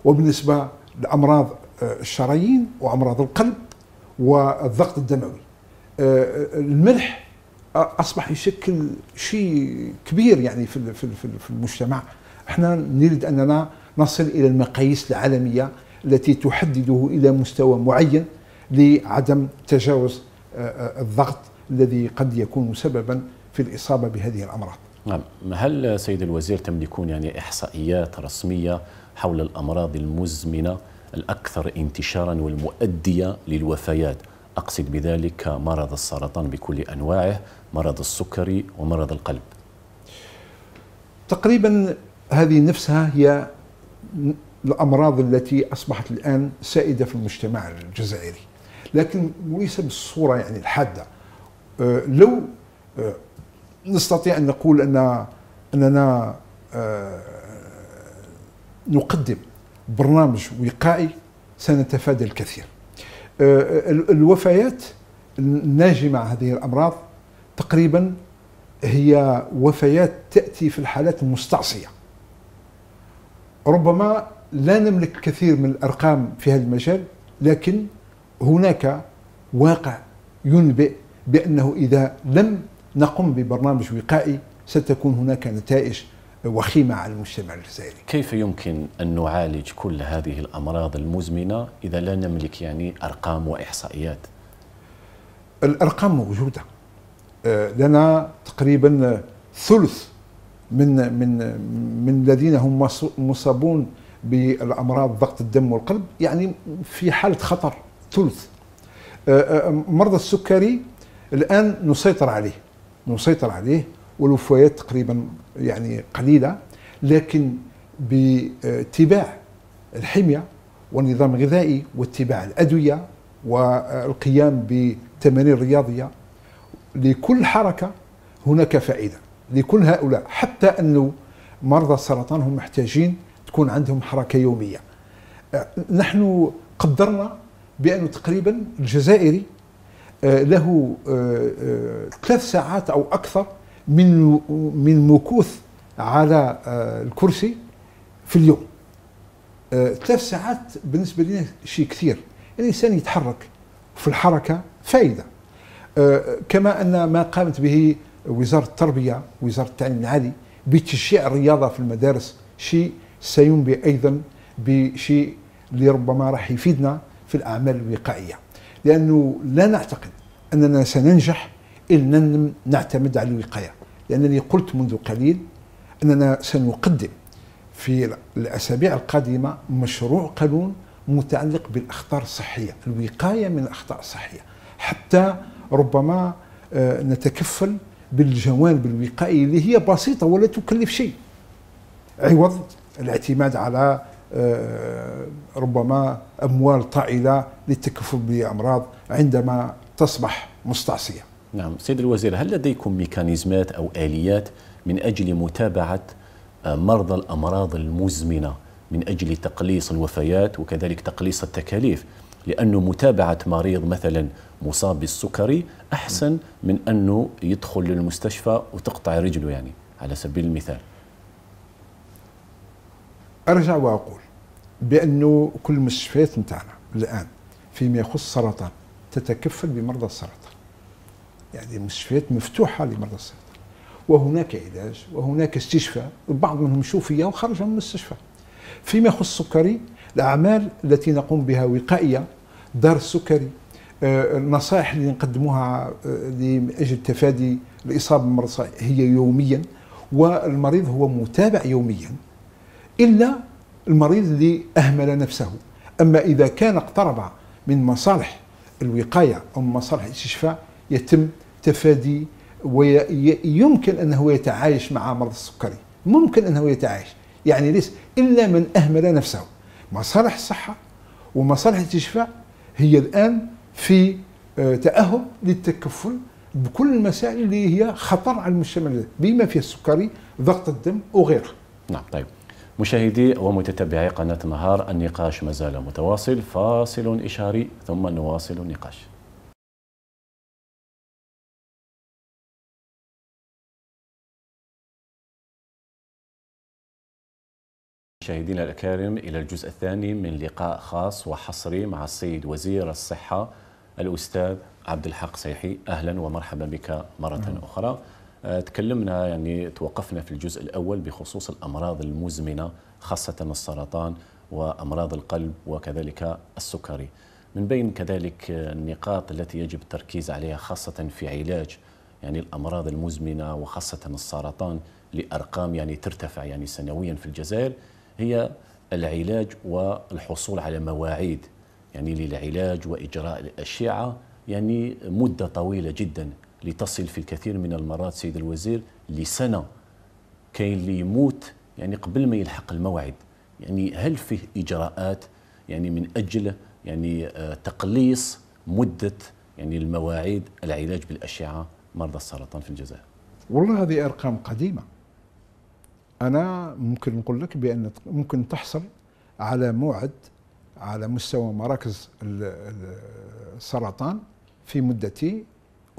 وبالنسبة لأمراض الشرايين وأمراض القلب والضغط الدموي. الملح أصبح يشكل شيء كبير يعني في المجتمع. احنا نريد أننا نصل إلى المقاييس العالمية التي تحدده إلى مستوى معين لعدم تجاوز الضغط الذي قد يكون سببا في الإصابة بهذه الأمراض. نعم، هل سيد الوزير تملكون يعني إحصائيات رسمية حول الأمراض المزمنة الأكثر انتشارا والمؤدية للوفيات؟ أقصد بذلك مرض السرطان بكل أنواعه، مرض السكري ومرض القلب. تقريبا هذه نفسها هي الأمراض التي أصبحت الآن سائدة في المجتمع الجزائري، لكن ليس بالصورة يعني الحادة. لو نستطيع أن نقول أننا نقدم برنامج وقائي سنتفادى الكثير. الوفيات الناجمة عن هذه الأمراض تقريبا هي وفيات تأتي في الحالات المستعصية. ربما لا نملك كثير من الأرقام في هذا المجال، لكن هناك واقع ينبئ بأنه إذا لم نقوم ببرنامج وقائي ستكون هناك نتائج وخيمة على المجتمع الجزائري. كيف يمكن أن نعالج كل هذه الأمراض المزمنة إذا لا نملك يعني أرقام وإحصائيات؟ الأرقام موجودة لنا. تقريبا ثلث من الذين هم مصابون بالأمراض ضغط الدم والقلب يعني في حالة خطر، ثلث. مرض السكري الآن نسيطر عليه والوفيات تقريبا يعني قليلة، لكن باتباع الحمية والنظام الغذائي واتباع الأدوية والقيام بتمارين رياضية لكل حركة هناك فائدة لكل هؤلاء، حتى أنه مرضى السرطان هم محتاجين تكون عندهم حركة يومية. نحن قدرنا بأنه تقريبا الجزائري له 3 ساعات أو أكثر من مكوث على الكرسي في اليوم. 3 ساعات بالنسبة لنا شيء كثير، يعني الإنسان يتحرك، في الحركة فائدة. كما أن ما قامت به وزارة التربية وزارة التعليم العالي بتشجيع الرياضة في المدارس شيء سينبئ أيضا بشيء اللي ربما راح يفيدنا في الأعمال الوقائية، لأنه لا نعتقد أننا سننجح إن لم نعتمد على الوقاية. لأنني قلت منذ قليل أننا سنقدم في الأسابيع القادمة مشروع قانون متعلق بالأخطار الصحية، الوقاية من الأخطار الصحية، حتى ربما نتكفل بالجوانب الوقائية اللي هي بسيطة ولا تكلف شيء، عوض الاعتماد على ربما أموال طائلة للتكفل بأمراض عندما تصبح مستعصية. نعم سيد الوزير، هل لديكم ميكانيزمات أو آليات من أجل متابعة مرضى الأمراض المزمنة من أجل تقليص الوفيات وكذلك تقليص التكاليف؟ لأنه متابعة مريض مثلا مصاب بالسكري أحسن من أنه يدخل للمستشفى وتقطع رجله، يعني على سبيل المثال. أرجع وأقول بأنه كل المستشفيات نتاعنا الآن فيما يخص السرطان تتكفل بمرضى السرطان، يعني المستشفيات مفتوحة لمرضى السرطان، وهناك علاج وهناك استشفاء، البعض منهم شوفية وخرج من المستشفى. فيما يخص السكري الأعمال التي نقوم بها وقائية، دار السكري، النصائح اللي نقدموها لأجل تفادي الإصابة بالمرض هي يوميا، والمريض هو متابع يوميا، إلا المريض اللي أهمل نفسه. أما إذا كان اقترب من مصالح الوقاية أو من مصالح الاستشفاء يتم تفادي، ويمكن أنه يتعايش مع مرض السكري، ممكن أنه يتعايش، يعني ليس إلا من أهمل نفسه. مصالح الصحة ومصالح الاستشفاء هي الآن في تأهب للتكفل بكل المسائل اللي هي خطر على المجتمع بما فيها السكري، ضغط الدم وغيره. نعم طيب مشاهدي ومتتبعي قناة النهار، النقاش ما زال متواصل، فاصل إشاري ثم نواصل النقاش. مشاهدينا الأكارم إلى الجزء الثاني من لقاء خاص وحصري مع السيد وزير الصحة الأستاذ عبد الحق سايحي. أهلا ومرحبا بك مرة أخرى. تكلمنا يعني توقفنا في الجزء الأول بخصوص الأمراض المزمنة خاصة السرطان وأمراض القلب وكذلك السكري، من بين كذلك النقاط التي يجب التركيز عليها خاصة في علاج يعني الأمراض المزمنة وخاصة السرطان لأرقام يعني ترتفع يعني سنويا في الجزائر، هي العلاج والحصول على مواعيد يعني للعلاج وإجراء الأشعة يعني مدة طويلة جدا لتصل في الكثير من المرات سيد الوزير لسنة كي اللي يموت يعني قبل ما يلحق الموعد. يعني هل فيه إجراءات يعني من أجل يعني تقليص مدة يعني المواعيد العلاج بالأشعة مرضى السرطان في الجزائر؟ والله هذه أرقام قديمة. أنا ممكن نقول لك بأن ممكن تحصل على موعد على مستوى مراكز السرطان في مدة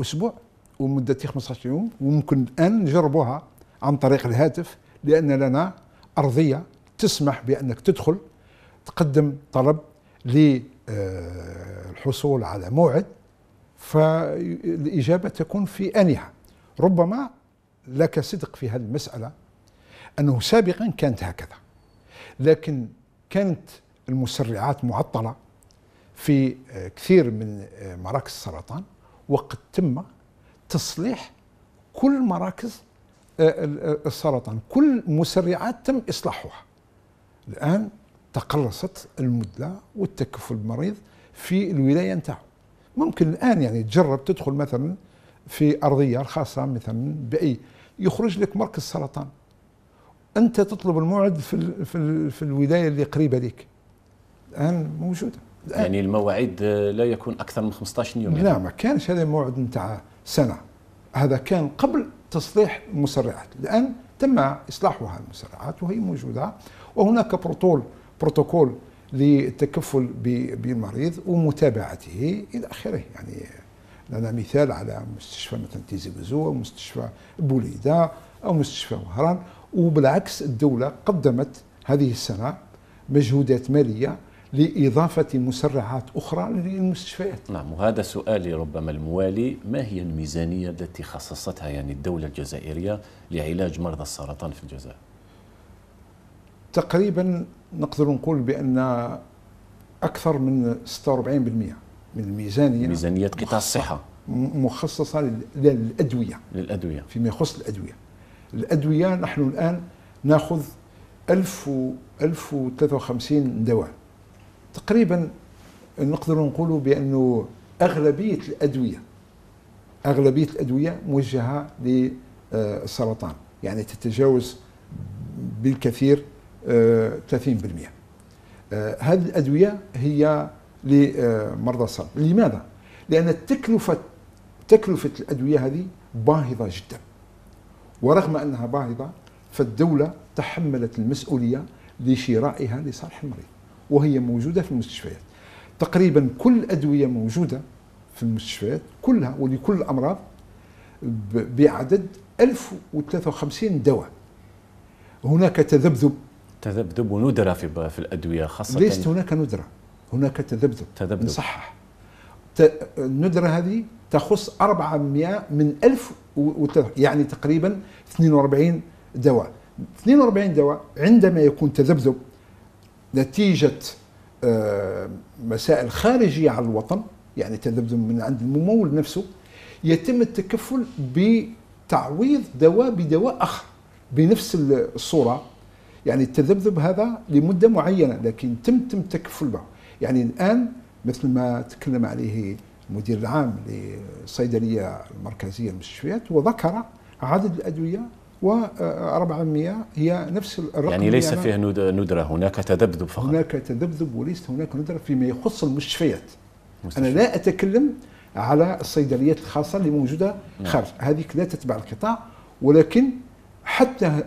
أسبوع ومدة 15 يوم، وممكن الآن نجربوها عن طريق الهاتف، لأن لنا أرضية تسمح بأنك تدخل تقدم طلب للحصول على موعد، فالإجابة تكون في آنها. ربما لك صدق في هذه المسألة أنه سابقا كانت هكذا، لكن كانت المسرعات معطلة في كثير من مراكز السرطان، وقد تم تصليح كل مراكز السرطان، كل مسرعات تم إصلاحها. الآن تقلصت المدة والتكفل بالمريض في الولاية نتاعو. ممكن الآن يعني تجرب تدخل مثلا في أرضية خاصة مثلا بأي، يخرج لك مركز سرطان، أنت تطلب الموعد في الولاية اللي قريبة لك. الآن موجودة. يعني المواعيد لا يكون أكثر من 15 يوم. لا يعني ما كانش هذا الموعد نتاع سنة، هذا كان قبل تصليح المسرعات، لأن تم إصلاحها المسرعات وهي موجودة، وهناك بروتوكول للتكفل بالمريض ومتابعته إلى آخره. يعني لنا مثال على مستشفى مثلا تيزي بزو أو مستشفى بوليدا أو مستشفى وهران، وبالعكس الدولة قدمت هذه السنة مجهودات مالية لإضافة مسرعات أخرى للمستشفيات. نعم، وهذا سؤالي ربما الموالي، ما هي الميزانية التي خصصتها يعني الدولة الجزائرية لعلاج مرضى السرطان في الجزائر؟ تقريبا نقدر نقول بأن أكثر من 46% من الميزانية، ميزانية قطاع الصحة، مخصصة للأدوية. فيما يخص الأدوية نحن الآن نأخذ 1053 دواء تقريبا، نقدر نقول بأنه أغلبية الأدوية موجهة للسرطان، يعني تتجاوز بالكثير 30%. هذه الأدوية هي لمرضى السرطان. لماذا؟ لأن تكلفة الأدوية هذه باهظة جدا، ورغم أنها باهظة فالدولة تحملت المسؤولية لشرائها لصالح المريض، وهي موجودة في المستشفيات. تقريبا كل الأدوية موجودة في المستشفيات كلها ولكل الأمراض بعدد 1053 دواء. هناك تذبذب وندرة في الأدوية خاصة. ليست هناك ندرة، هناك تذبذب. نصحح، الندرة هذه تخص 400 من 1000، يعني تقريبا 42 دواء. 42 دواء عندما يكون تذبذب نتيجة مسائل خارجية عن الوطن، يعني تذبذب من عند الممول نفسه، يتم التكفل بتعويض دواء بدواء آخر بنفس الصورة. يعني التذبذب هذا لمدة معينة لكن تم التكفل به. يعني الآن مثل ما تكلم عليه المدير العام للصيدلية المركزية المستشفيات وذكر عدد الأدوية، و400 هي نفس الرقم، يعني ليس فيه ندرة، هناك تذبذب فقط. هناك تذبذب وليس هناك ندرة فيما يخص المستشفيات. أنا لا أتكلم على الصيدليات الخاصة اللي موجودة خارج، هذيك لا تتبع القطاع، ولكن حتى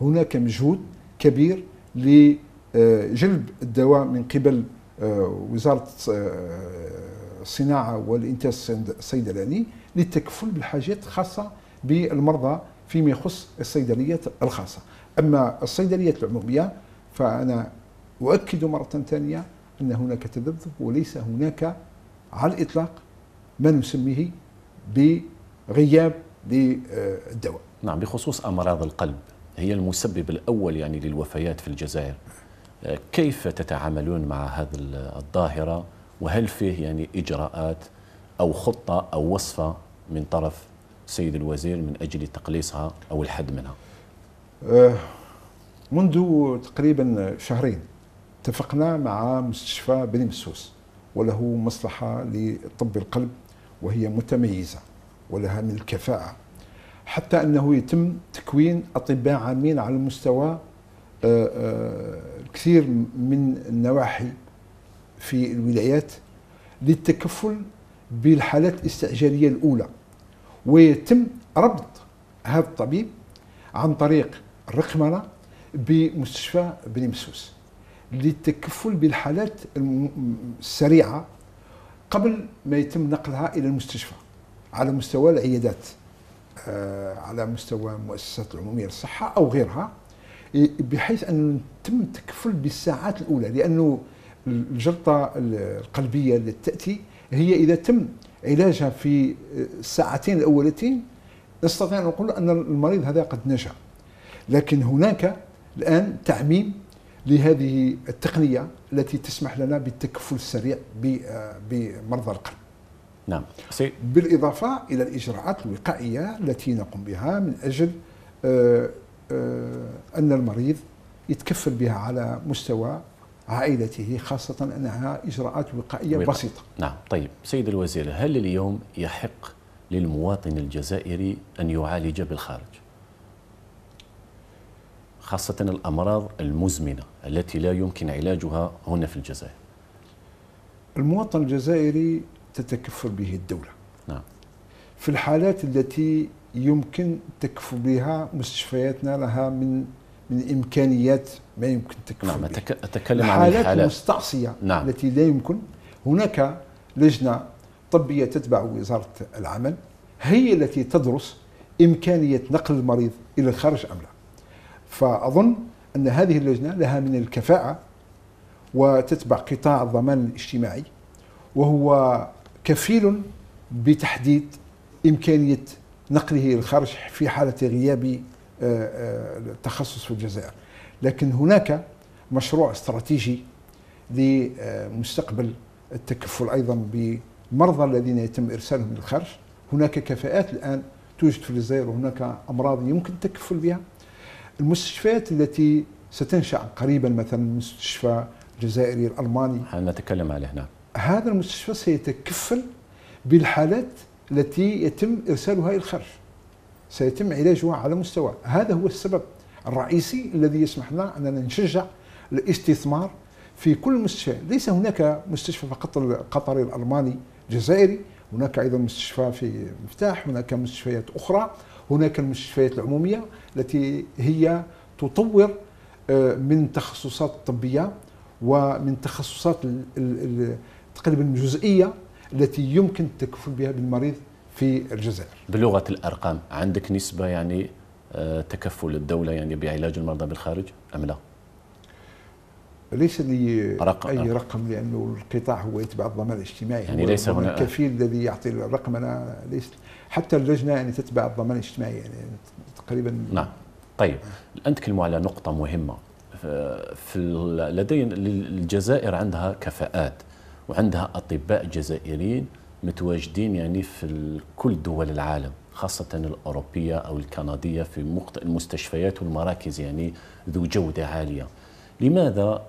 هناك مجهود كبير لجلب الدواء من قبل وزارة الصناعة والإنتاج الصيدلاني للتكفل بالحاجات الخاصة بالمرضى فيما يخص الصيدليات الخاصة. أما الصيدليات العمومية فأنا أؤكد مرة ثانية أن هناك تذبذب وليس هناك على الإطلاق ما نسميه بغياب للدواء. نعم، بخصوص أمراض القلب هي المسبب الأول يعني للوفيات في الجزائر، كيف تتعاملون مع هذه الظاهرة؟ وهل فيه يعني إجراءات أو خطة أو وصفة من طرف سيد الوزير من أجل تقليصها أو الحد منها؟ منذ تقريبا شهرين اتفقنا مع مستشفى بني مسوس، وله مصلحة لطب القلب وهي متميزة ولها من الكفاءة، حتى أنه يتم تكوين أطباء عامين على مستوى الكثير من النواحي في الولايات للتكفل بالحالات الاستعجالية الأولى، ويتم ربط هذا الطبيب عن طريق الرقمنة بمستشفى بني مسوس للتكفل بالحالات السريعة قبل ما يتم نقلها إلى المستشفى على مستوى العيادات، على مستوى المؤسسات العمومية للصحة أو غيرها، بحيث أن يتم التكفل بالساعات الأولى، لأنه الجلطة القلبية التي تأتي هي إذا تم علاجها في الساعتين الأولتين نستطيع أن نقول أن المريض هذا قد نجا. لكن هناك الآن تعميم لهذه التقنية التي تسمح لنا بالتكفل السريع بمرضى القلب. نعم. بالإضافة إلى الإجراءات الوقائية التي نقوم بها من أجل أن المريض يتكفل بها على مستوى عائلته، خاصة أنها إجراءات وقائية بسيطة. نعم. طيب سيد الوزير، هل اليوم يحق للمواطن الجزائري أن يعالج بالخارج، خاصة الأمراض المزمنة التي لا يمكن علاجها هنا في الجزائر؟ المواطن الجزائري تتكفل به الدولة. نعم. في الحالات التي يمكن تكفو بها مستشفياتنا، لها من إمكانيات ما يمكن تكفو بها. نعم، أتكلم عن الحالات المستعصية التي لا يمكن. هناك لجنة طبية تتبع وزارة العمل هي التي تدرس إمكانية نقل المريض إلى الخارج أم لا، فأظن أن هذه اللجنة لها من الكفاءة وتتبع قطاع الضمان الاجتماعي، وهو كفيل بتحديد إمكانية نقله إلى الخارج في حالة غياب التخصص في الجزائر. لكن هناك مشروع استراتيجي لمستقبل التكفل أيضا بمرضى الذين يتم إرسالهم للخارج. هناك كفاءات الآن توجد في الجزائر، وهناك أمراض يمكن التكفل بها. المستشفيات التي ستنشأ قريبا مثلا المستشفى الجزائري الألماني نتكلم عليه هنا، هذا المستشفى سيتكفل بالحالات التي يتم إرسالها إلى الخارج، سيتم علاجها على مستوى. هذا هو السبب الرئيسي الذي يسمح لنا أننا نشجع الاستثمار في كل مستشفى. ليس هناك مستشفى فقط القطري الألماني الجزائري، هناك أيضا مستشفى في مفتاح، هناك مستشفيات أخرى، هناك المستشفيات العمومية التي هي تطور من تخصصات طبية ومن تخصصات تقريبا الجزئية التي يمكن التكفل بها بالمريض في الجزائر. بلغة الأرقام عندك نسبة يعني تكفل الدولة يعني بعلاج المرضى بالخارج أم لا؟ ليس لي أي رقم، لأنه القطاع هو يتبع الضمان الاجتماعي، يعني ليس هنا الكفيل الذي يعطي الرقم. أنا ليس حتى اللجنة يعني تتبع الضمان الاجتماعي يعني تقريبا. نعم طيب، الآن تكلموا على نقطة مهمة. لدينا الجزائر عندها كفاءات وعندها أطباء جزائريين متواجدين يعني في كل دول العالم، خاصة الأوروبية أو الكندية، في المستشفيات والمراكز يعني ذو جودة عالية. لماذا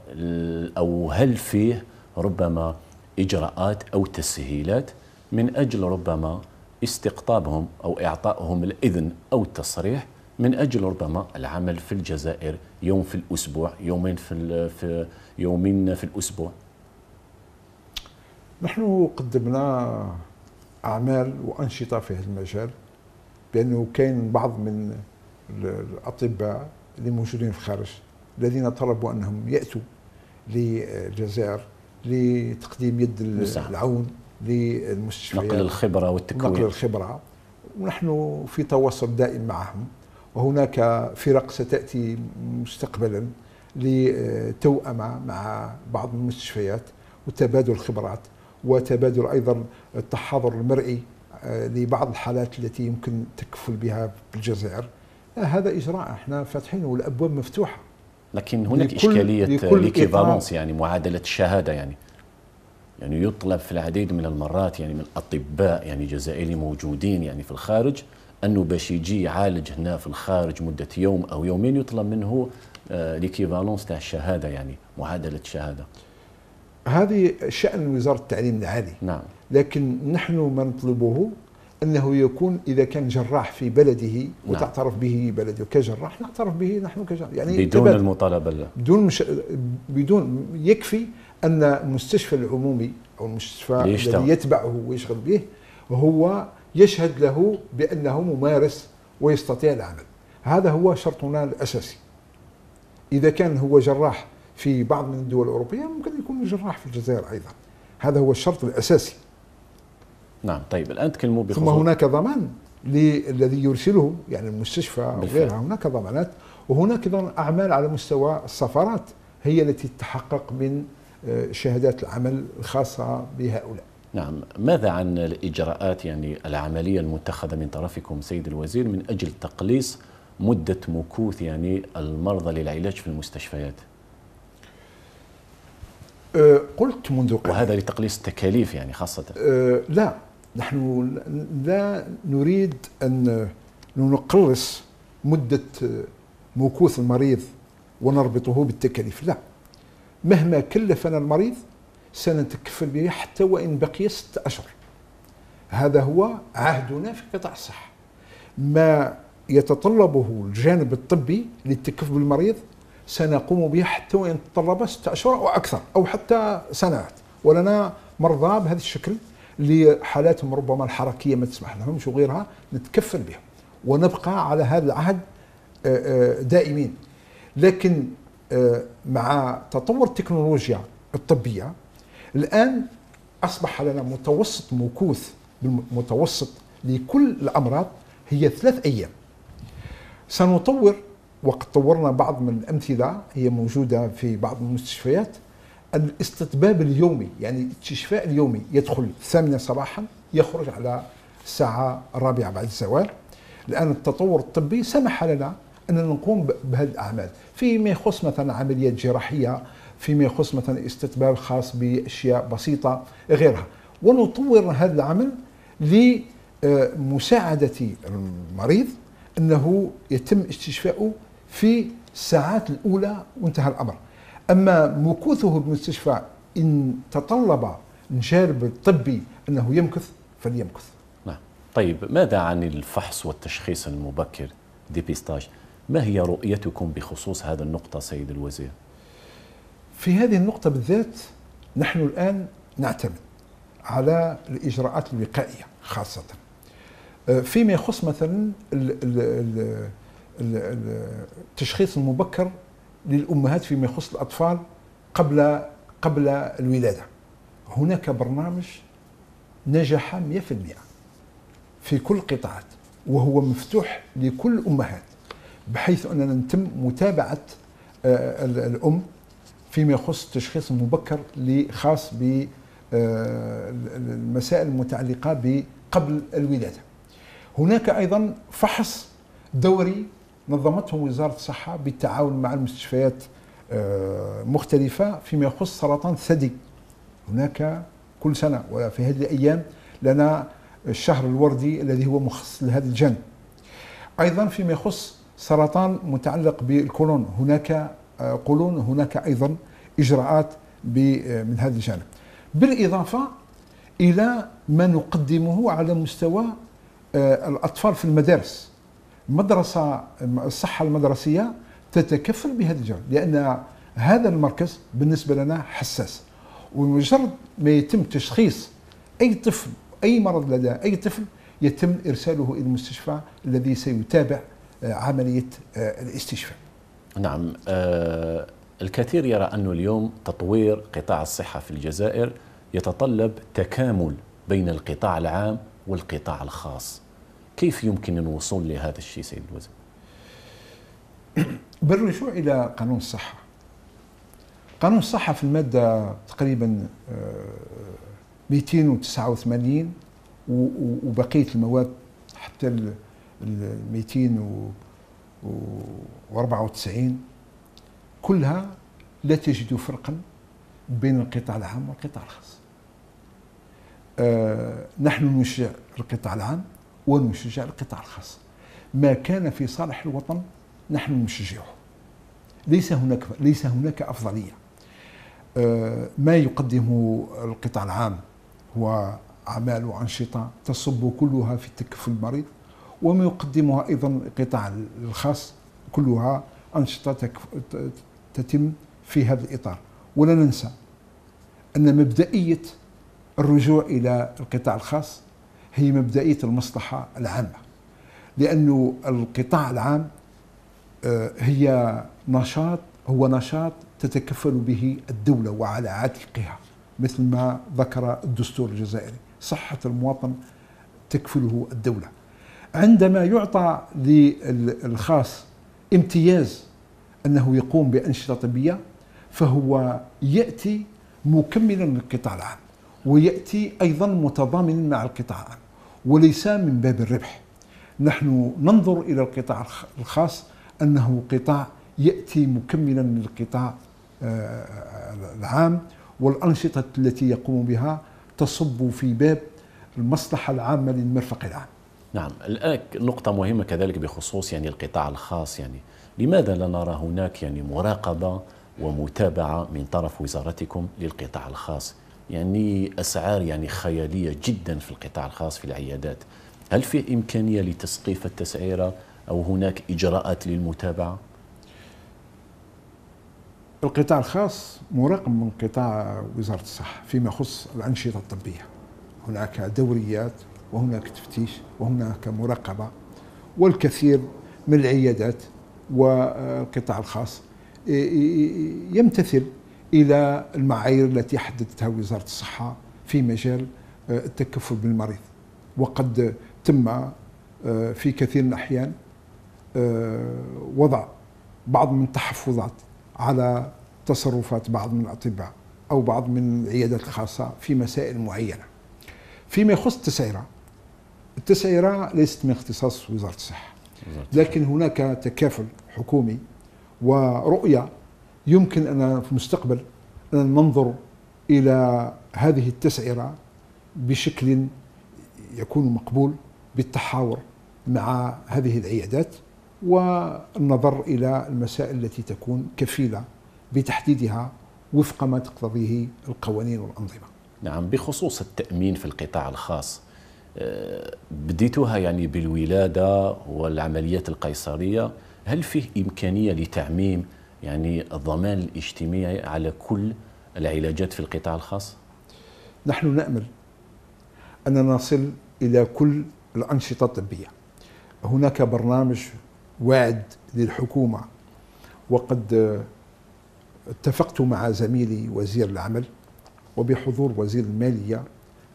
أو هل فيه ربما إجراءات أو تسهيلات من أجل ربما استقطابهم أو إعطائهم الإذن أو التصريح من أجل ربما العمل في الجزائر يوم في الأسبوع، يومين في الأسبوع؟ نحن قدمنا أعمال وأنشطة في هذا المجال، بأنه كان بعض من الأطباء اللي موجودين في الخارج الذين طلبوا أنهم يأتوا للجزائر لتقديم يد العون للمستشفيات، نقل الخبرة والتكوين، نقل الخبرة، ونحن في تواصل دائم معهم. وهناك فرق ستأتي مستقبلا لتوأمة مع بعض المستشفيات وتبادل الخبرات، وتبادل أيضا التحاضر المرئي لبعض الحالات التي يمكن تكفل بها بالجزائر. هذا إجراء احنا فاتحينه والأبواب مفتوحة، لكن هناك إشكالية ليكيفالونس يعني معادلة الشهادة، يعني يطلب في العديد من المرات يعني من أطباء يعني جزائري موجودين يعني في الخارج أنه باش يجي يعالج هنا في الخارج مدة يوم أو يومين، يطلب منه ليكيفالونس تاع الشهادة يعني معادلة الشهادة. هذه شأن وزارة التعليم العالي. نعم. لكن نحن ما نطلبه أنه يكون إذا كان جراح في بلده وتعترف به بلده كجراح، نعترف به نحن كجراح، يعني بدون المطالبة، بدون يكفي أن المستشفى العمومي أو المستشفى الذي يتبعه ويشغل به هو يشهد له بأنه ممارس ويستطيع العمل. هذا هو شرطنا الأساسي. إذا كان هو جراح في بعض من الدول الأوروبية ممكن يكون جراح في الجزائر أيضا، هذا هو الشرط الأساسي. نعم طيب، الآن تكلموا بخصوص ثم هناك ضمان للذي يرسله يعني المستشفى وغيرها، هناك ضمانات، وهناك أيضا أعمال على مستوى السفارات هي التي تتحقق من شهادات العمل الخاصة بهؤلاء. نعم، ماذا عن الإجراءات يعني العملية المتخذة من طرفكم سيد الوزير من أجل تقليص مدة مكوث يعني المرضى للعلاج في المستشفيات؟ قلت منذ قليل وهذا لتقليص التكاليف يعني خاصة. لا، نحن لا نريد أن نقلص مدة مكوث المريض ونربطه بالتكاليف، لا، مهما كلفنا المريض سنتكفل به حتى وإن بقي 6 أشهر. هذا هو عهدنا في قطاع الصحة. ما يتطلبه الجانب الطبي للتكفل بالمريض سنقوم به حتى وإن تطلب 6 أشهر أو أكثر أو حتى سنوات. ولنا مرضى بهذا الشكل لحالاتهم ربما الحركية ما تسمح لهمش وغيرها نتكفل بها، ونبقى على هذا العهد دائمين. لكن مع تطور التكنولوجيا الطبية الآن أصبح لنا متوسط موكوث بالمتوسط لكل الأمراض هي 3 أيام. سنطور، وقد طورنا بعض من الأمثلة هي موجودة في بعض المستشفيات، الاستطباب اليومي، يعني الاستشفاء اليومي، يدخل 8 صباحا يخرج على الساعة 4 بعد الزوال. الآن التطور الطبي سمح لنا أننا نقوم بهذه الأعمال فيما يخص مثلا عمليات جراحية، فيما يخص مثلا استطباب خاص بأشياء بسيطة غيرها، ونطور هذا العمل لمساعدة المريض أنه يتم استشفائه في الساعات الأولى وانتهى الأمر. أما مكوثه بالمستشفى إن تطلب الجانب الطبي أنه يمكث فليمكث. نعم. طيب، ماذا عن الفحص والتشخيص المبكر، ديبيستاج؟ ما هي رؤيتكم بخصوص هذه النقطة سيد الوزير؟ في هذه النقطة بالذات نحن الآن نعتمد على الإجراءات الوقائية، خاصة فيما يخص مثلا التشخيص المبكر للأمهات فيما يخص الأطفال قبل الولادة. هناك برنامج نجح 100% في كل القطاعات، وهو مفتوح لكل الأمهات، بحيث أننا نتم متابعة الأم فيما يخص التشخيص المبكر خاص بالمسائل المتعلقة بقبل الولادة. هناك أيضا فحص دوري نظمته وزارة الصحة بالتعاون مع المستشفيات مختلفة فيما يخص سرطان الثدي. هناك كل سنة وفي هذه الأيام لنا الشهر الوردي الذي هو مخصص لهذا الجانب. أيضا فيما يخص سرطان متعلق بالقولون، هناك قولون، هناك أيضا إجراءات من هذا الجانب، بالإضافة إلى ما نقدمه على مستوى الأطفال في المدارس. مدرسة الصحة المدرسية تتكفل بهذا الجانب، لأن هذا المركز بالنسبة لنا حساس، ومجرد ما يتم تشخيص أي طفل، أي مرض لدى أي طفل، يتم إرساله إلى المستشفى الذي سيتابع عملية الاستشفاء. نعم، الكثير يرى أنه اليوم تطوير قطاع الصحة في الجزائر يتطلب تكامل بين القطاع العام والقطاع الخاص. كيف يمكن الوصول لهذا الشيء سيد الوزير؟ بالرجوع إلى قانون الصحة. قانون الصحة في المادة تقريبا 289 وبقية المواد حتى 294 كلها لا تجد فرقا بين القطاع العام والقطاع الخاص. نحن نشجع القطاع العام ونشجع القطاع الخاص. ما كان في صالح الوطن نحن نشجعه. ليس هناك أفضلية. ما يقدمه القطاع العام هو أعمال وأنشطة تصب كلها في التكفل المريض، وما يقدمها أيضا القطاع الخاص كلها أنشطة تتم في هذا الإطار. ولا ننسى أن مبدئية الرجوع إلى القطاع الخاص هي مبدئية المصلحة العامة، لأنه القطاع العام هو نشاط تتكفل به الدولة وعلى عاتقها، مثل ما ذكر الدستور الجزائري، صحة المواطن تكفله الدولة. عندما يعطى للخاص امتياز أنه يقوم بأنشطة طبية، فهو يأتي مكملا للقطاع العام، ويأتي أيضا متضامنا مع القطاع العام، وليس من باب الربح. نحن ننظر إلى القطاع الخاص أنه قطاع يأتي مكملا للقطاع العام، والأنشطة التي يقوم بها تصب في باب المصلحة العامة للمرفق العام. نعم، الآن نقطة مهمة كذلك بخصوص القطاع الخاص. لماذا لا نرى هناك مراقبة ومتابعة من طرف وزارتكم للقطاع الخاص؟ أسعار خيالية جدا في القطاع الخاص في العيادات. هل في إمكانية لتسقيف التسعيرة أو هناك إجراءات للمتابعة؟ القطاع الخاص مراقب من قطاع وزارة الصحة فيما يخص الأنشطة الطبية. هناك دوريات، وهناك تفتيش، وهناك مراقبة، والكثير من العيادات والقطاع الخاص يمتثل إلى المعايير التي حددتها وزارة الصحة في مجال التكفل بالمريض، وقد تم في كثير من الأحيان وضع بعض من التحفظات على تصرفات بعض من الأطباء أو بعض من العيادات الخاصة في مسائل معينة. فيما يخص التسعيرة، التسعيرة ليست من اختصاص وزارة الصحة، لكن هناك تكافل حكومي ورؤية يمكن أن في المستقبل أن ننظر إلى هذه التسعيرة بشكل يكون مقبول بالتحاور مع هذه العيادات والنظر إلى المسائل التي تكون كفيلة بتحديدها وفق ما تقتضيه القوانين والأنظمة. نعم، بخصوص التأمين في القطاع الخاص بديتها يعني بالولادة والعمليات القيصرية، هل فيه إمكانية لتعميم يعني الضمان الاجتماعي على كل العلاجات في القطاع الخاص؟ نحن نأمل أننا نصل إلى كل الأنشطة الطبية. هناك برنامج وعد للحكومة، وقد اتفقت مع زميلي وزير العمل وبحضور وزير المالية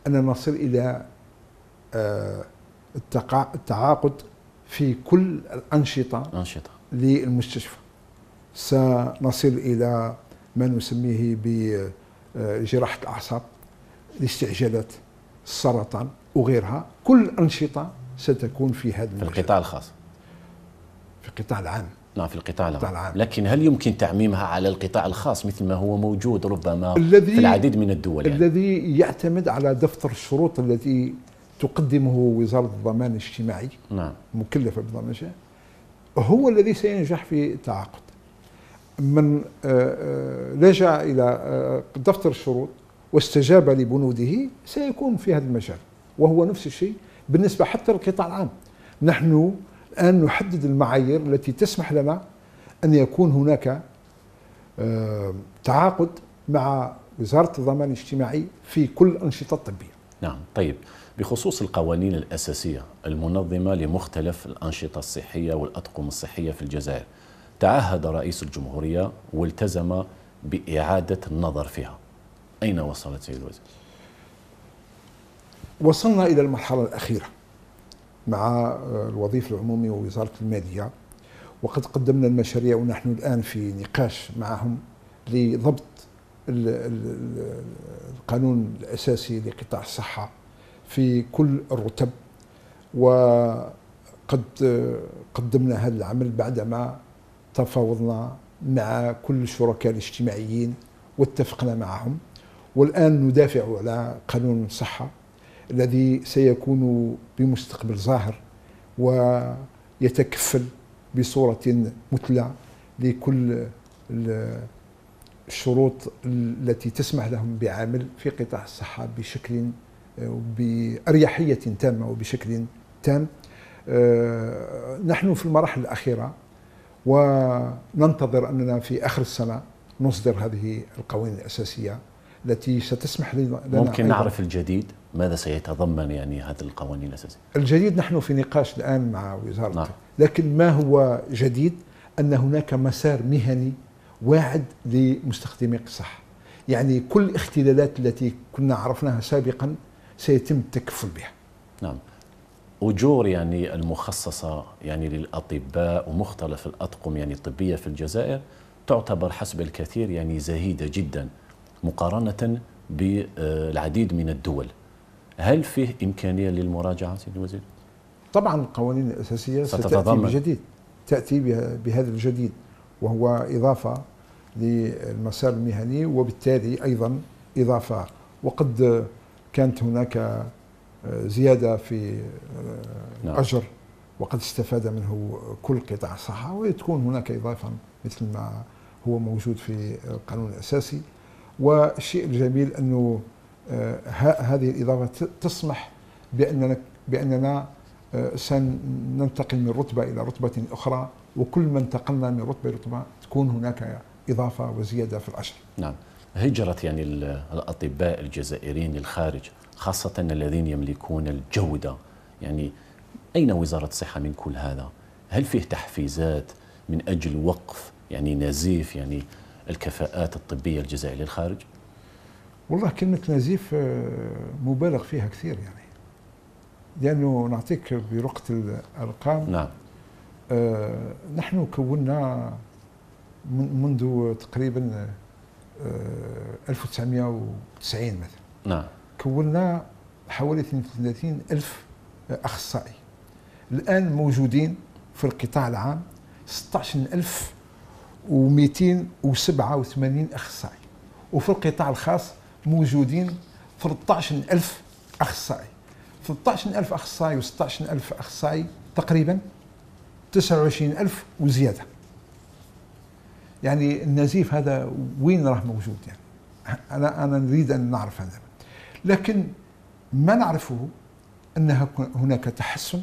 أن نصل إلى التعاقد في كل الأنشطة للمستشفى. سنصل إلى ما نسميه بجراحة الأعصاب، الاستعجالات، السرطان وغيرها، كل أنشطة ستكون في هذا المجال. في القطاع الخاص؟ في القطاع العام. نعم، في القطاع العام. لكن هل يمكن تعميمها على القطاع الخاص مثل ما هو موجود ربما في العديد من الدول؟ يعني الذي يعتمد على دفتر الشروط التي تقدمه وزارة الضمان الاجتماعي، نعم، مكلفة بالضمان الاجتماعي، هو الذي سينجح في التعاقد. من لجأ إلى دفتر الشروط واستجاب لبنوده سيكون في هذا المجال، وهو نفس الشيء بالنسبة حتى للقطاع العام. نحن الآن نحدد المعايير التي تسمح لنا أن يكون هناك تعاقد مع وزارة الضمان الاجتماعي في كل الأنشطة الطبية. نعم، طيب بخصوص القوانين الأساسية المنظمة لمختلف الأنشطة الصحية والأطقم الصحية في الجزائر، تعهد رئيس الجمهورية والتزم بإعادة النظر فيها، أين وصلت سيد الوزير؟ وصلنا إلى المرحلة الأخيرة مع الوظيفة العمومية ووزارة المالية، وقد قدمنا المشاريع ونحن الآن في نقاش معهم لضبط القانون الأساسي لقطاع الصحة في كل الرتب، وقد قدمنا هذا العمل بعدما تفاوضنا مع كل الشركاء الاجتماعيين واتفقنا معهم، والآن ندافع على قانون الصحة الذي سيكون بمستقبل ظاهر ويتكفل بصورة مثلى لكل الشروط التي تسمح لهم بعمل في قطاع الصحة بشكل وبأريحية تامة وبشكل تام. نحن في المراحل الأخيرة وننتظر أننا في آخر السنة نصدر هذه القوانين الأساسية التي ستسمح لنا. ممكن نعرف الجديد؟ ماذا سيتضمن يعني هذه القوانين الأساسية؟ الجديد نحن في نقاش الآن مع وزارة، نعم، لكن ما هو جديد أن هناك مسار مهني واعد لمستخدمي الصحة، يعني كل الاختلالات التي كنا عرفناها سابقا سيتم التكفل بها. نعم، أجور يعني المخصصة يعني للأطباء ومختلف الأطقم يعني الطبية في الجزائر تعتبر حسب الكثير يعني زهيدة جدا مقارنة بالعديد من الدول، هل فيه إمكانية للمراجعة سيد الوزير؟ طبعا القوانين الأساسية ستأتي بجديد، تأتي بهذا الجديد وهو إضافة للمسار المهني وبالتالي أيضا إضافة. وقد كانت هناك زيادة في الأجر وقد استفاد منه كل قطاع الصحة، وتكون هناك إضافة مثل ما هو موجود في القانون الأساسي. والشيء الجميل أنه هذه الإضافة تسمح بأننا سننتقل من رتبة إلى رتبة أخرى، وكل ما انتقلنا من رتبة إلى رتبة تكون هناك إضافة وزيادة في الأجر. نعم، هجرة يعني الأطباء الجزائريين للخارج خاصة الذين يملكون الجودة، يعني أين وزارة الصحة من كل هذا؟ هل فيه تحفيزات من أجل وقف يعني نزيف يعني الكفاءات الطبية الجزائرية للخارج؟ والله كلمة نزيف مبالغ فيها كثير يعني، لأنه نعطيك برقة الأرقام. نعم. نحن كونا منذ تقريبا 1990 مثلا. نعم. كونا حوالي 32,000 أخصائي. الآن موجودين في القطاع العام 16,287 أخصائي، وفي القطاع الخاص موجودين 13,000 أخصائي. 13,000 أخصائي و 16,000 أخصائي تقريبا 29,000 وزيادة. يعني النزيف هذا وين راه موجود يعني؟ أنا نريد أن نعرف هذا، لكن ما نعرفه أن هناك تحسن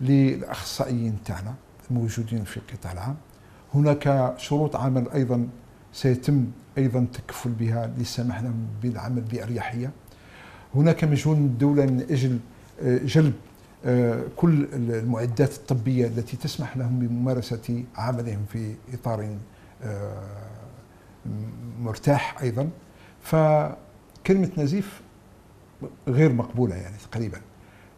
للأخصائيين تاعنا الموجودين في القطاع العام. هناك شروط عمل أيضا سيتم أيضا التكفل بها لسمح لنا بالعمل بأريحية. هناك مجهود من الدولة من أجل جلب كل المعدات الطبية التي تسمح لهم بممارسة عملهم في إطار مرتاح أيضا. فكلمة نزيف غير مقبولة يعني تقريبا.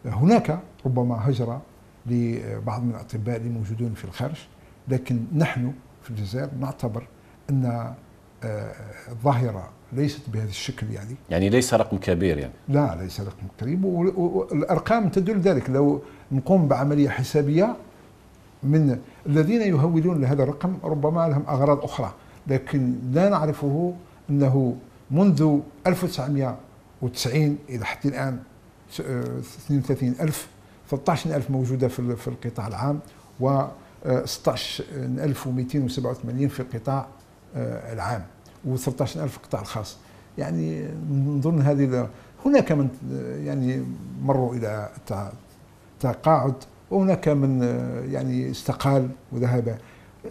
هناك ربما هجرة لبعض من الأطباء اللي موجودون في الخارج، لكن نحن في الجزائر نعتبر أن الظاهرة ليست بهذا الشكل يعني. يعني ليس رقم كبير يعني. لا ليس رقم كبير، والأرقام تدل ذلك. لو نقوم بعملية حسابية من الذين يهولون لهذا الرقم ربما لهم أغراض أخرى، لكن لا نعرفه أنه منذ 1990 إلى حتى الآن 32,000، 13,000 موجودة في القطاع العام و 16,287 في القطاع العام و 13,000 في القطاع الخاص. يعني نظن هذه هناك من يعني مروا إلى تقاعد، وهناك من يعني استقال وذهب.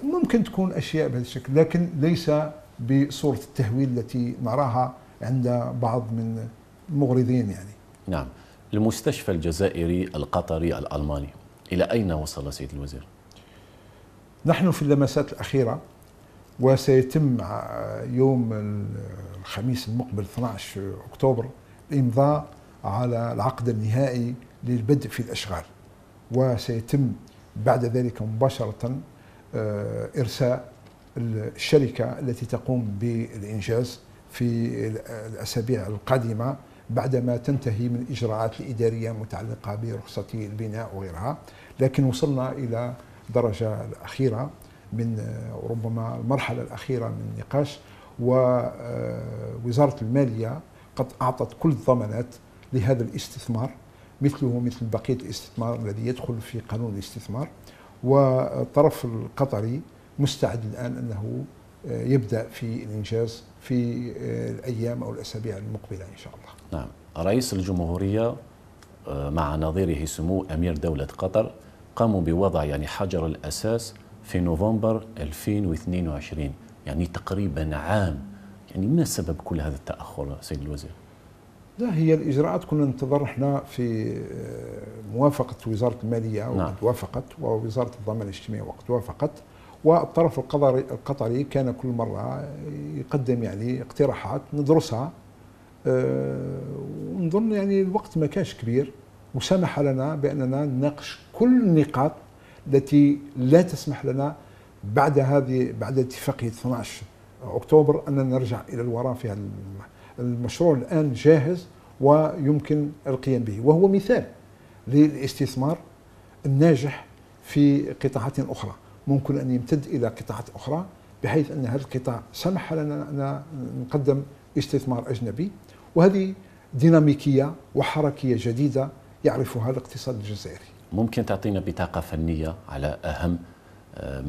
ممكن تكون أشياء بهذا الشكل، لكن ليس بصورة التهويل التي نراها عند بعض من المغرضين يعني. نعم. المستشفى الجزائري القطري الألماني إلى أين وصل سيد الوزير؟ نحن في اللمسات الأخيرة، وسيتم يوم الخميس المقبل 12 أكتوبر الإمضاء على العقد النهائي للبدء في الأشغال، وسيتم بعد ذلك مباشرة إرساء الشركة التي تقوم بالإنجاز في الأسابيع القادمة بعدما تنتهي من الإجراءات الإدارية المتعلقة برخصة البناء وغيرها. لكن وصلنا إلى الدرجة الأخيرة من ربما المرحلة الأخيرة من النقاش، ووزارة المالية قد أعطت كل الضمانات لهذا الاستثمار مثله مثل بقية الاستثمار الذي يدخل في قانون الاستثمار، والطرف القطري مستعد الآن أنه يبدأ في الإنجاز في الأيام أو الأسابيع المقبلة إن شاء الله. نعم. رئيس الجمهورية مع نظيره سمو أمير دولة قطر قاموا بوضع يعني حجر الأساس في نوفمبر 2022، يعني تقريبا عام. يعني ما سبب كل هذا التأخر سيد الوزير؟ لا هي الإجراءات كنا ننتظر احنا في موافقة وزارة المالية وقد نعم. وافقت، ووزارة الضمان الاجتماعي وقد وافقت، والطرف القطري كان كل مرة يقدم يعني اقتراحات ندرسها، ونظن يعني الوقت ما كانش كبير وسمح لنا بأننا نناقش كل النقاط التي لا تسمح لنا بعد اتفاقية 12 أكتوبر أن نرجع إلى الوراء في هذا المشروع. الآن جاهز ويمكن القيام به، وهو مثال للاستثمار الناجح في قطاعات أخرى. ممكن أن يمتد إلى قطاعات أخرى، بحيث أن هذا القطاع سمح لنا أن نقدم استثمار أجنبي، وهذه ديناميكية وحركية جديدة يعرفها الاقتصاد الجزائري. ممكن تعطينا بطاقة فنية على أهم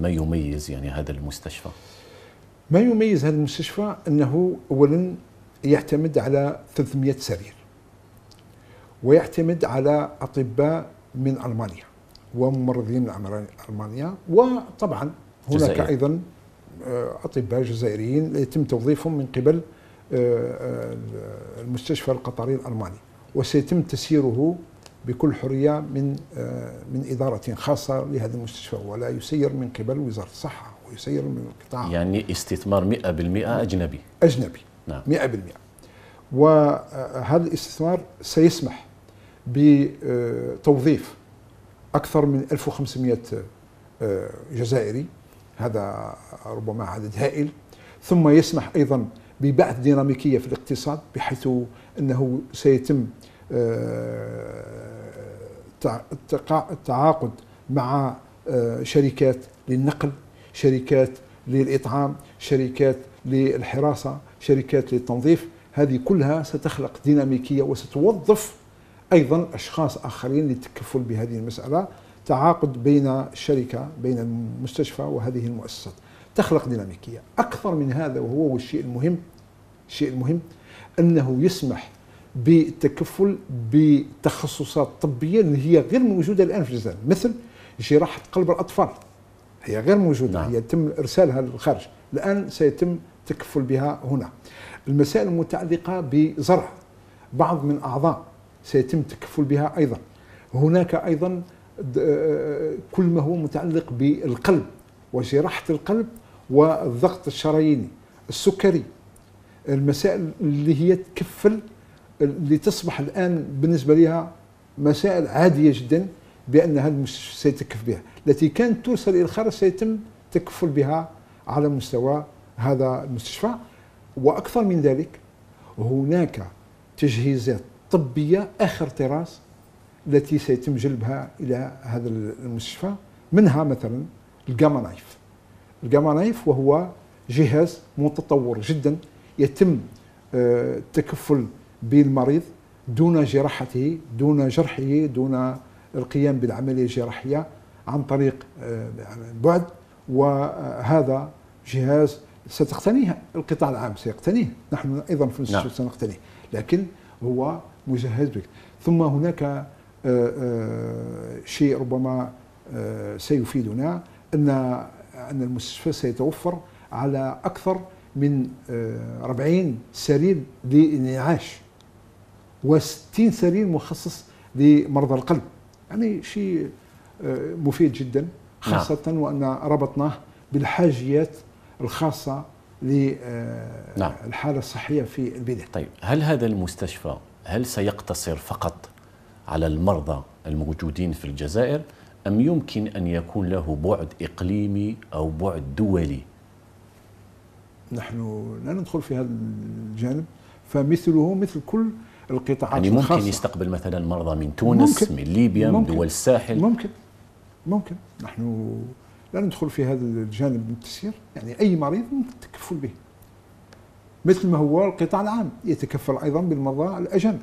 ما يميز يعني هذا المستشفى؟ ما يميز هذا المستشفى أنه أولا يعتمد على 300 سرير، ويعتمد على أطباء من ألمانيا وممرضين من ألمانيا، وطبعا هناك جزائر. أيضا أطباء جزائريين يتم توظيفهم من قبل المستشفى القطري الألماني، وسيتم تسييره بكل حرية من إدارة خاصة لهذا المستشفى، ولا يسير من قبل وزارة الصحة ويسير من القطاع. يعني استثمار 100% أجنبي. أجنبي، نعم 100%. وهذا الاستثمار سيسمح بتوظيف أكثر من 1500 جزائري، هذا ربما عدد هائل، ثم يسمح أيضا ببعث ديناميكية في الاقتصاد، بحيث أنه سيتم التعاقد مع شركات للنقل، شركات للإطعام، شركات للحراسة، شركات للتنظيف، هذه كلها ستخلق ديناميكية وستوظف أيضا أشخاص آخرين للتكفل بهذه المسألة. تعاقد بين الشركة، بين المستشفى وهذه المؤسسات، تخلق ديناميكية. أكثر من هذا، وهو الشيء المهم، الشيء المهم أنه يسمح بالتكفل بتخصصات طبية هي غير موجودة الآن في الجزائر، مثل جراحة قلب الأطفال، هي غير موجودة، نعم. هي يتم إرسالها للخارج، الآن سيتم التكفل بها هنا. المسائل المتعلقة بزرع بعض من أعضاء سيتم التكفل بها أيضا. هناك أيضا كل ما هو متعلق بالقلب وجراحة القلب والضغط الشراييني، السكري، المسائل اللي هي تكفل، اللي تصبح الآن بالنسبة لها مسائل عادية جدا بأنها المستشفى سيتكف بها، التي كانت ترسل إلى الخارج سيتم تكفل بها على مستوى هذا المستشفى. وأكثر من ذلك، هناك تجهيزات طبية آخر طراز التي سيتم جلبها إلى هذا المستشفى، منها مثلا الغاما نايف. الغاما نايف وهو جهاز متطور جدا يتم التكفل بالمريض دون جراحته، دون جرحه، دون القيام بالعملية الجراحية عن طريق بعد. وهذا جهاز ستقتنيه القطاع العام، سيقتنيه، نحن أيضا في المستشفى، نعم. سنقتنيه، لكن هو مجهز بك. ثم هناك شيء ربما سيفيدنا، أن المستشفى سيتوفر على أكثر من 40 سرير للإنعاش و60 سرير مخصص لمرضى القلب، يعني شيء مفيد جدا، خاصة نعم. وأن ربطناه بالحاجيات الخاصة للحالة الصحية في البلاد. طيب، هل هذا المستشفى سيقتصر فقط على المرضى الموجودين في الجزائر، أم يمكن أن يكون له بعد إقليمي أو بعد دولي؟ نحن لا ندخل في هذا الجانب، فمثله مثل كل القطاعات يعني الخاصة. ممكن يستقبل مثلا مرضى من تونس، ممكن. من ليبيا، ممكن. من دول الساحل، ممكن نحن لا ندخل في هذا الجانب من التسيير، يعني أي مريض تكفل به، مثل ما هو القطاع العام يتكفل أيضا بالمرضى الأجانب،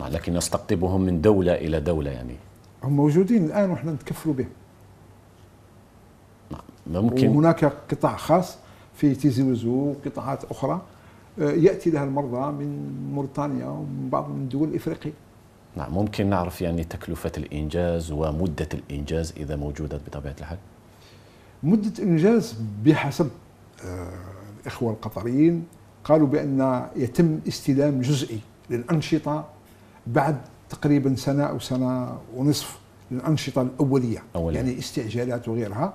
لكن نستقطبهم من دولة إلى دولة، يعني هم موجودين الآن ونحن نتكفلوا به. ممكن. وهناك قطاع خاص في تيزي وزو وقطاعات أخرى يأتي لها المرضى من موريتانيا ومن بعض من الدول الإفريقية. نعم، ممكن نعرف يعني تكلفة الإنجاز ومدة الإنجاز إذا موجودة بطبيعة الحال؟ مدة الإنجاز بحسب الإخوة القطريين قالوا بأن يتم استلام جزئي للأنشطة بعد تقريبا سنة أو سنة ونصف، للأنشطة الأولية، يعني استعجالات وغيرها،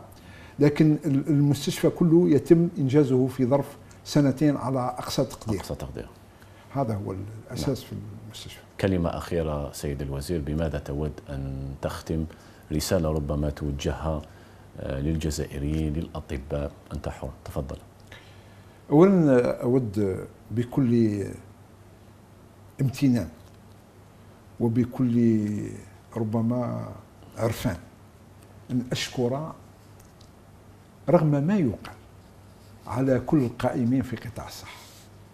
لكن المستشفى كله يتم إنجازه في ظرف سنتين على أقصى تقدير. هذا هو الأساس في المستشفى. كلمة أخيرة سيد الوزير، بماذا تود أن تختم رسالة ربما توجهها للجزائريين، للأطباء؟ أنت حر، تفضل. أولا أود بكل امتنان وبكل ربما عرفان أن أشكر رغم ما يقال على كل القائمين في قطاع الصحة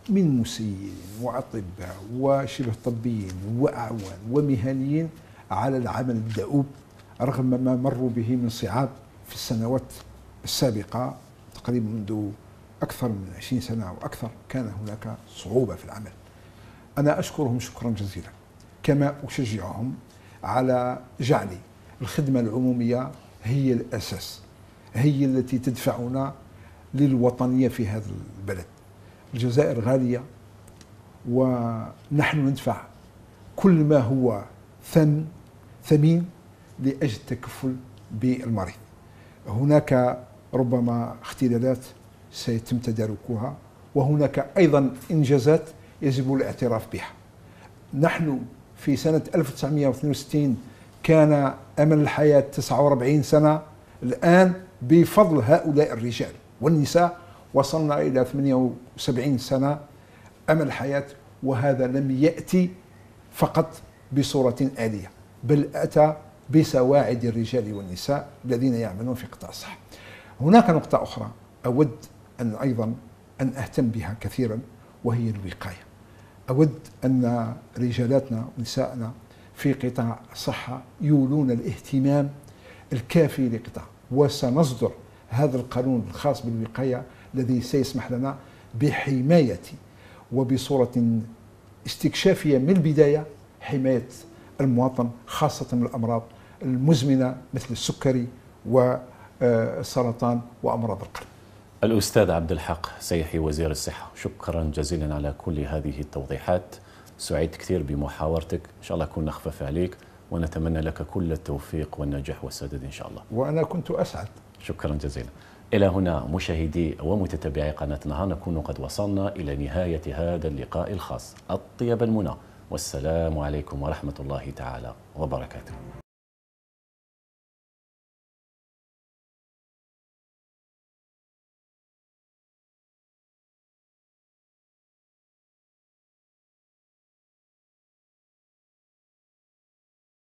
من مسيين وأطباء وشبه طبيين وأعوان ومهنيين على العمل الدؤوب، رغم ما مروا به من صعاب في السنوات السابقة، تقريبا منذ أكثر من 20 سنة أو أكثر كان هناك صعوبة في العمل. أنا أشكرهم شكرا جزيلا، كما أشجعهم على جعل الخدمة العمومية هي الأساس، هي التي تدفعنا للوطنية في هذا البلد. الجزائر غالية، ونحن ندفع كل ما هو ثمن ثمين لأجل التكفل بالمريض. هناك ربما اختلالات سيتم تداركها، وهناك أيضا إنجازات يجب الاعتراف بها. نحن في سنة 1962 كان أمل الحياة 49 سنة، الآن بفضل هؤلاء الرجال والنساء وصلنا إلى 78 سنة أمل الحياة، وهذا لم يأتي فقط بصورة آلية بل أتى بسواعد الرجال والنساء الذين يعملون في قطاع الصحة. هناك نقطة أخرى أود أن أيضا أن أهتم بها كثيرا وهي الوقاية. أود أن رجالاتنا ونسائنا في قطاع الصحة يولون الاهتمام الكافي لقطاع، وسنصدر هذا القانون الخاص بالوقاية الذي سيسمح لنا بحماية وبصورة استكشافية من البداية حماية المواطن خاصة من الأمراض المزمنة مثل السكري والسرطان وأمراض القلب. الأستاذ عبد الحق سايحي وزير الصحة، شكرا جزيلا على كل هذه التوضيحات، سعيد كثير بمحاورتك، إن شاء الله كنا خفف عليك ونتمنى لك كل التوفيق والنجاح والسداد إن شاء الله. وأنا كنت أسعد. شكرا جزيلا. إلى هنا مشاهدي ومتتبعي قناة النهار نكون قد وصلنا إلى نهاية هذا اللقاء الخاص، أطيب المنى والسلام عليكم ورحمة الله تعالى وبركاته.